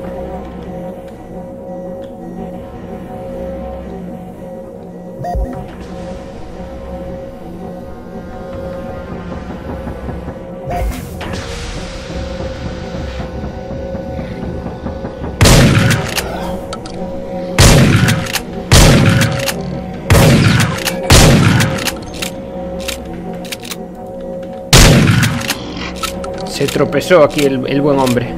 Se tropezó aquí el, el buen hombre.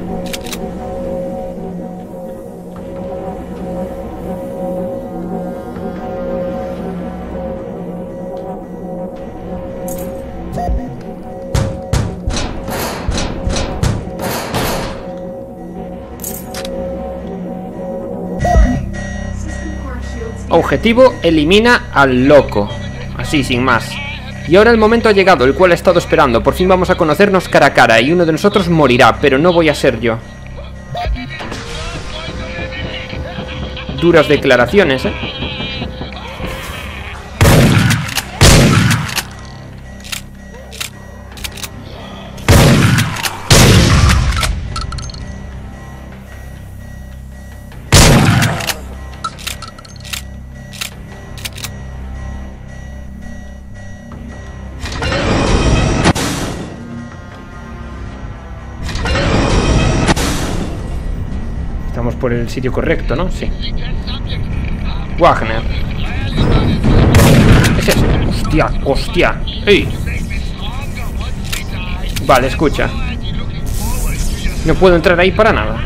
Objetivo: elimina al loco. Así, sin más. Y ahora el momento ha llegado, el cual he estado esperando. Por fin vamos a conocernos cara a cara, y uno de nosotros morirá, pero no voy a ser yo. Duras declaraciones, ¿eh? Por el sitio correcto, ¿no? Sí. Wagner. Es ese. Hostia, hostia. ¡Ey! Vale, escucha. No puedo entrar ahí para nada.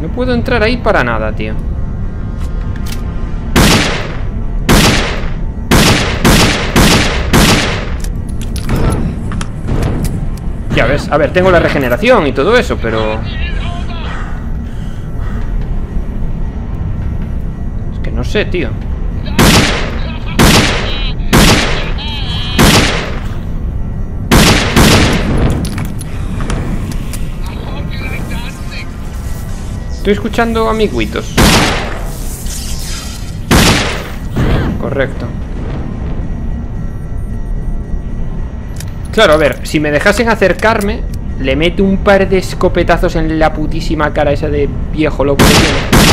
No puedo entrar ahí para nada, tío. Ya ves, a ver, tengo la regeneración y todo eso, pero... es que no sé, tío. Estoy escuchando amiguitos. Correcto. Claro, a ver, si me dejasen acercarme, le meto un par de escopetazos en la putísima cara esa de viejo loco que tiene.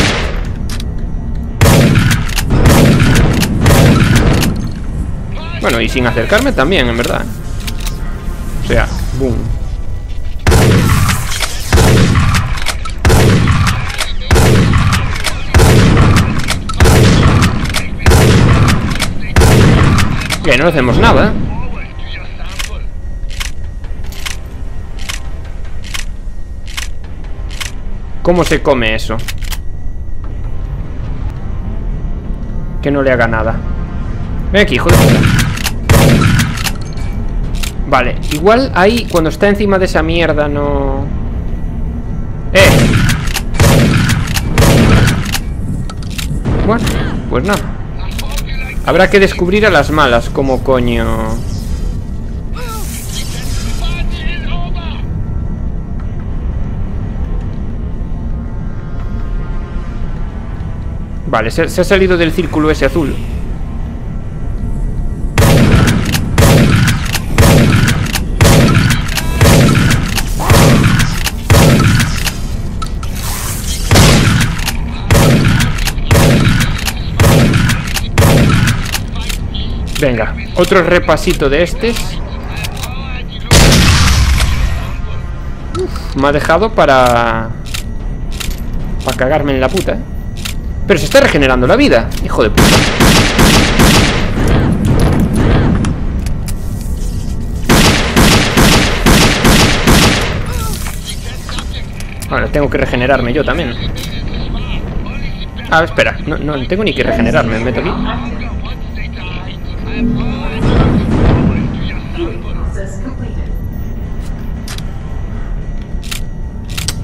Bueno, y sin acercarme también, en verdad. O sea, boom. Que no hacemos nada, ¿eh? ¿Cómo se come eso? Que no le haga nada. Ven aquí, hijo de puta. Vale, igual ahí, cuando está encima de esa mierda, no... ¡Eh! Bueno, pues nada. Habrá que descubrir a las malas, como coño... Vale, se, se ha salido del círculo ese azul. Venga, otro repasito de estos. Uf, me ha dejado para... para cagarme en la puta, ¿eh? Pero se está regenerando la vida, hijo de puta. Ahora tengo que regenerarme yo también. Ah, espera, no, no tengo ni que regenerarme, me meto aquí.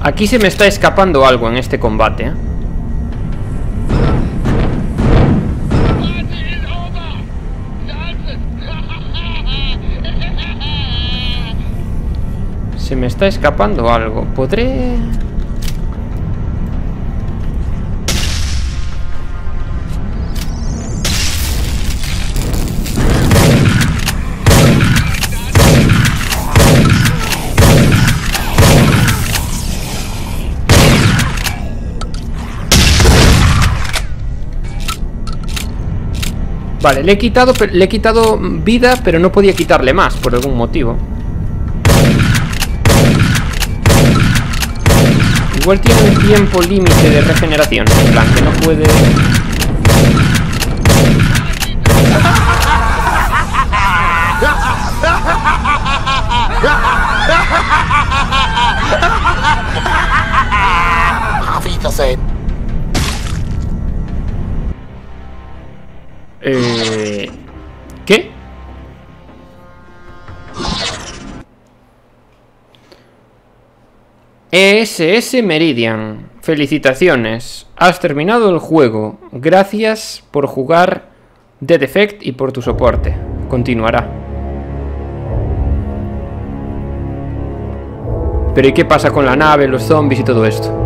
Aquí se me está escapando algo en este combate, ¿eh? Se me está escapando algo. ¿Podré...? Vale, le he quitado, le he quitado vida, pero no podía quitarle más por algún motivo. Igual tiene un tiempo límite de regeneración, en plan que no puede... Eh... ¿Qué? L S S Meridian. Felicitaciones. Has terminado el juego. Gracias por jugar Dead Effect y por tu soporte. Continuará. Pero ¿y qué pasa con la nave, los zombies y todo esto?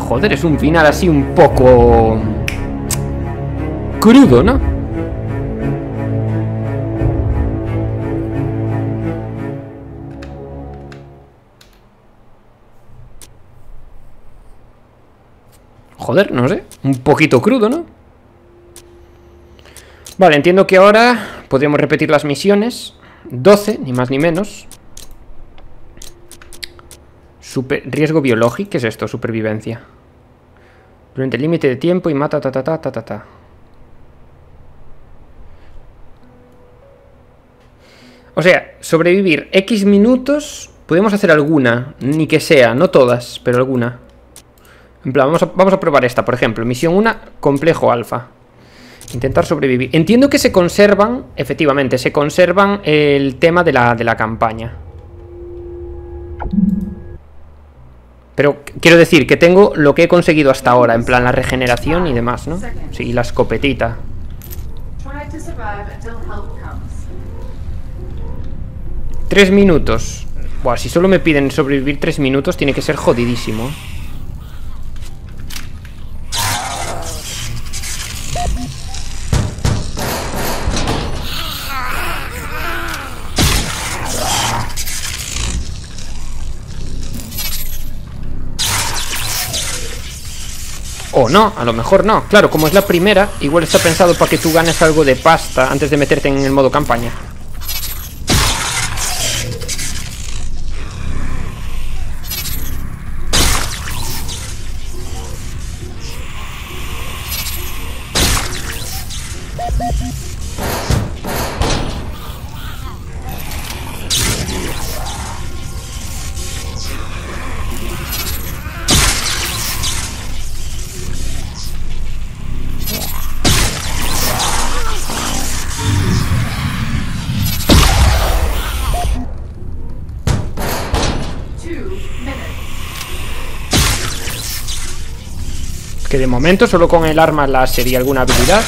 Joder, es un final así un poco... crudo, ¿no? Joder, no sé. Un poquito crudo, ¿no? Vale, entiendo que ahora podríamos repetir las misiones. doce, ni más ni menos. Super... riesgo biológico. ¿Qué es esto? Supervivencia. Durante el límite de tiempo y mata ta ta ta ta ta ta. O sea, sobrevivir X minutos. Podemos hacer alguna, ni que sea, no todas, pero alguna. En plan, vamos a, vamos a probar esta, por ejemplo. Misión uno, complejo alfa. Intentar sobrevivir. Entiendo que se conservan, efectivamente, se conservan el tema de la, de la campaña. Pero quiero decir que tengo lo que he conseguido hasta ahora, en plan la regeneración y demás, ¿no? Sí, la escopetita. Tres minutos. Buah, si solo me piden sobrevivir tres minutos, tiene que ser jodidísimo. O no, a lo mejor no. Claro, como es la primera, igual está pensado para que tú ganes algo de pasta antes de meterte en el modo campaña. De momento solo con el arma láser y alguna habilidad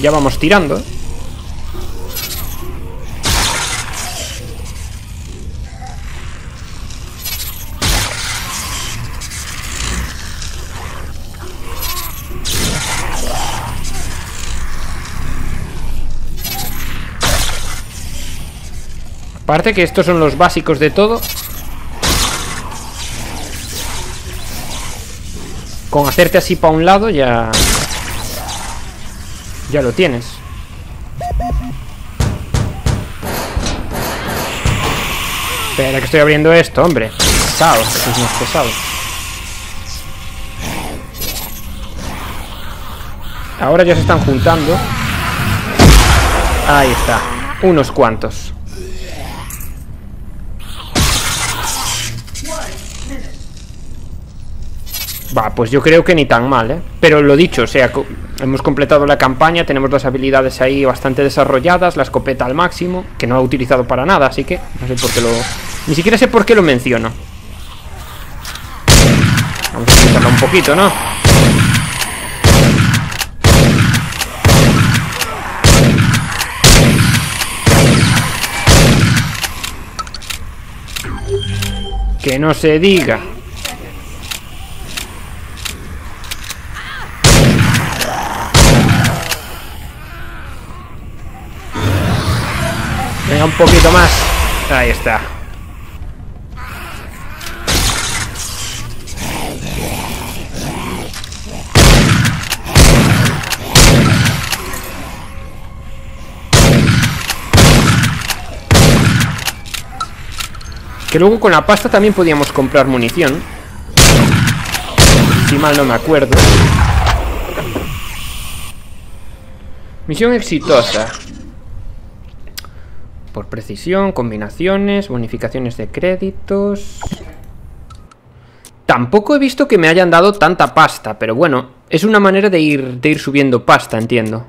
ya vamos tirando. Aparte que estos son los básicos de todo. Con hacerte así para un lado ya... ya lo tienes. Espera que estoy abriendo esto, hombre. Pesado, eso es más pesado. Ahora ya se están juntando. Ahí está. Unos cuantos. Va, pues yo creo que ni tan mal, ¿eh? Pero lo dicho, o sea, hemos completado la campaña, tenemos las habilidades ahí bastante desarrolladas, la escopeta al máximo, que no la he utilizado para nada, así que no sé por qué lo... Ni siquiera sé por qué lo menciono. Vamos a quitarla un poquito, ¿no? Que no se diga. Venga, un poquito más. Ahí está. Que luego con la pasta también podíamos comprar munición, si mal no me acuerdo. Misión exitosa. Por precisión, combinaciones, bonificaciones de créditos. Tampoco he visto que me hayan dado tanta pasta, pero bueno, es una manera de ir, de ir subiendo pasta, entiendo.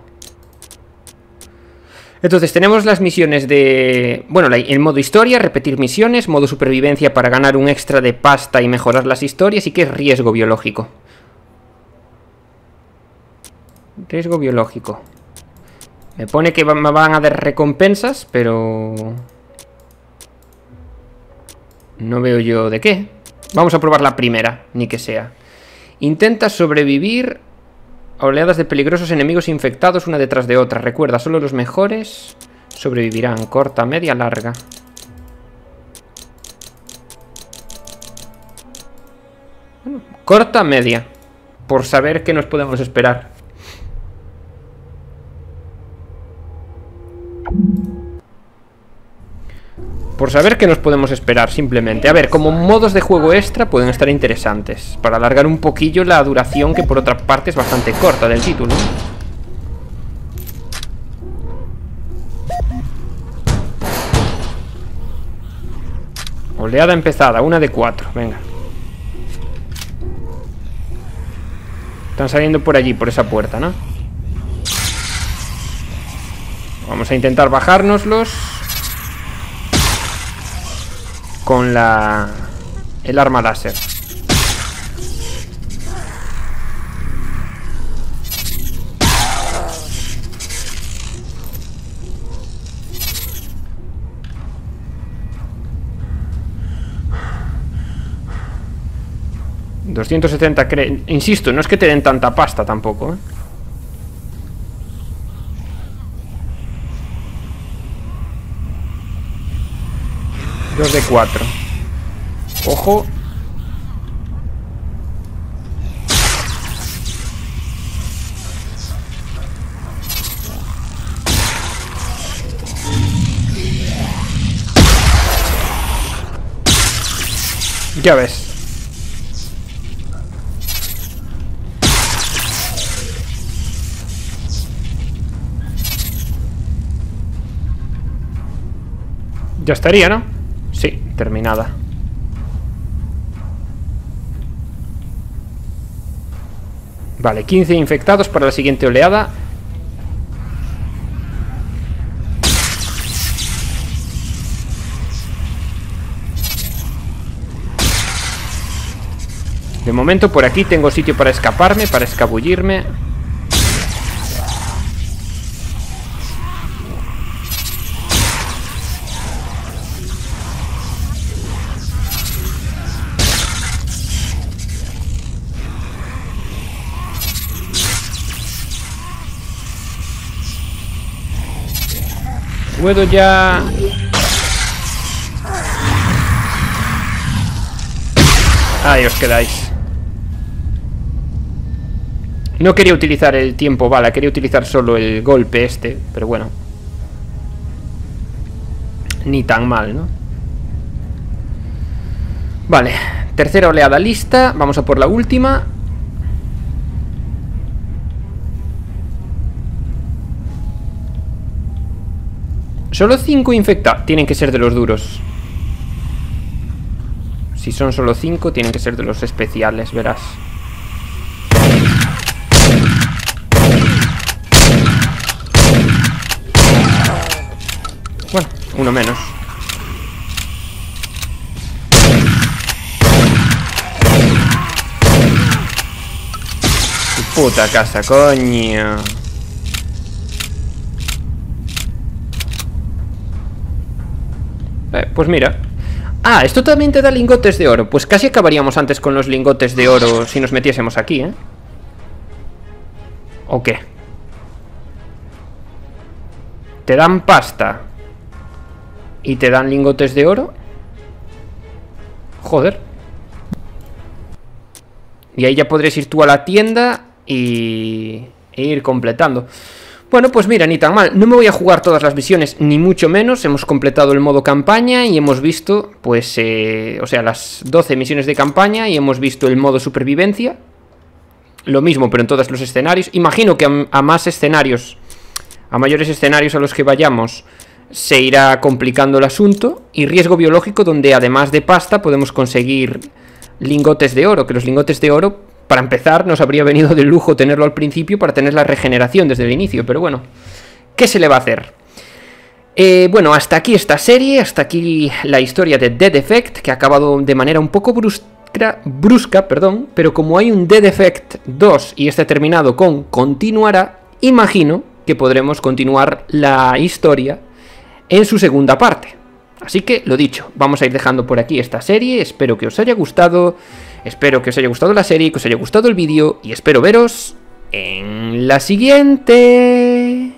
Entonces tenemos las misiones de... Bueno, el modo historia, repetir misiones, modo supervivencia para ganar un extra de pasta y mejorar las historias, y que es riesgo biológico. Riesgo biológico. Me pone que me van a dar recompensas, pero... no veo yo de qué. Vamos a probar la primera, ni que sea. Intenta sobrevivir... oleadas de peligrosos enemigos infectados una detrás de otra. Recuerda, solo los mejores sobrevivirán. Corta, media, larga. Bueno, corta, media. Por saber qué nos podemos esperar. Por saber qué nos podemos esperar, simplemente. A ver, como modos de juego extra pueden estar interesantes, para alargar un poquillo la duración, que por otra parte es bastante corta, del título. Oleada empezada, una de cuatro, venga. Están saliendo por allí, por esa puerta, ¿no? Vamos a intentar bajárnoslos con la... el arma láser. doscientos setenta cre... Insisto, no es que te den tanta pasta tampoco, ¿eh? dos de cuatro. Ojo. Ya ves. Ya estaría, ¿no? Sí, terminada. Vale, quince infectados para la siguiente oleada. De momento por aquí tengo sitio para escaparme, para escabullirme. Puedo ya... Ahí os quedáis. No quería utilizar el tiempo bala, quería utilizar solo el golpe este, pero bueno. Ni tan mal, ¿no? Vale, tercera oleada lista, vamos a por la última. Solo cinco infectados. Tienen que ser de los duros. Si son solo cinco, tienen que ser de los especiales, verás. Bueno, uno menos. Tu puta casa, coño. Pues mira, Ah, esto también te da lingotes de oro. Pues casi acabaríamos antes con los lingotes de oro si nos metiésemos aquí, ¿eh? ¿O qué? Te dan pasta y te dan lingotes de oro. Joder. Y ahí ya podrías ir tú a la tienda y e ir completando. Bueno, pues mira, ni tan mal. No me voy a jugar todas las misiones, ni mucho menos. Hemos completado el modo campaña y hemos visto, pues, eh, o sea, las doce misiones de campaña y hemos visto el modo supervivencia. Lo mismo, pero en todos los escenarios. Imagino que a, a más escenarios, a mayores escenarios a los que vayamos, se irá complicando el asunto. Y riesgo biológico, donde además de pasta podemos conseguir lingotes de oro, que los lingotes de oro, para empezar, nos habría venido de lujo tenerlo al principio para tener la regeneración desde el inicio. Pero bueno, ¿qué se le va a hacer? Eh, bueno, hasta aquí esta serie, hasta aquí la historia de Dead Effect, que ha acabado de manera un poco brusca, brusca perdón, pero como hay un Dead Effect dos y este ha terminado con continuará, imagino que podremos continuar la historia en su segunda parte. Así que, lo dicho, vamos a ir dejando por aquí esta serie, espero que os haya gustado, espero que os haya gustado la serie, que os haya gustado el vídeo, y espero veros en la siguiente.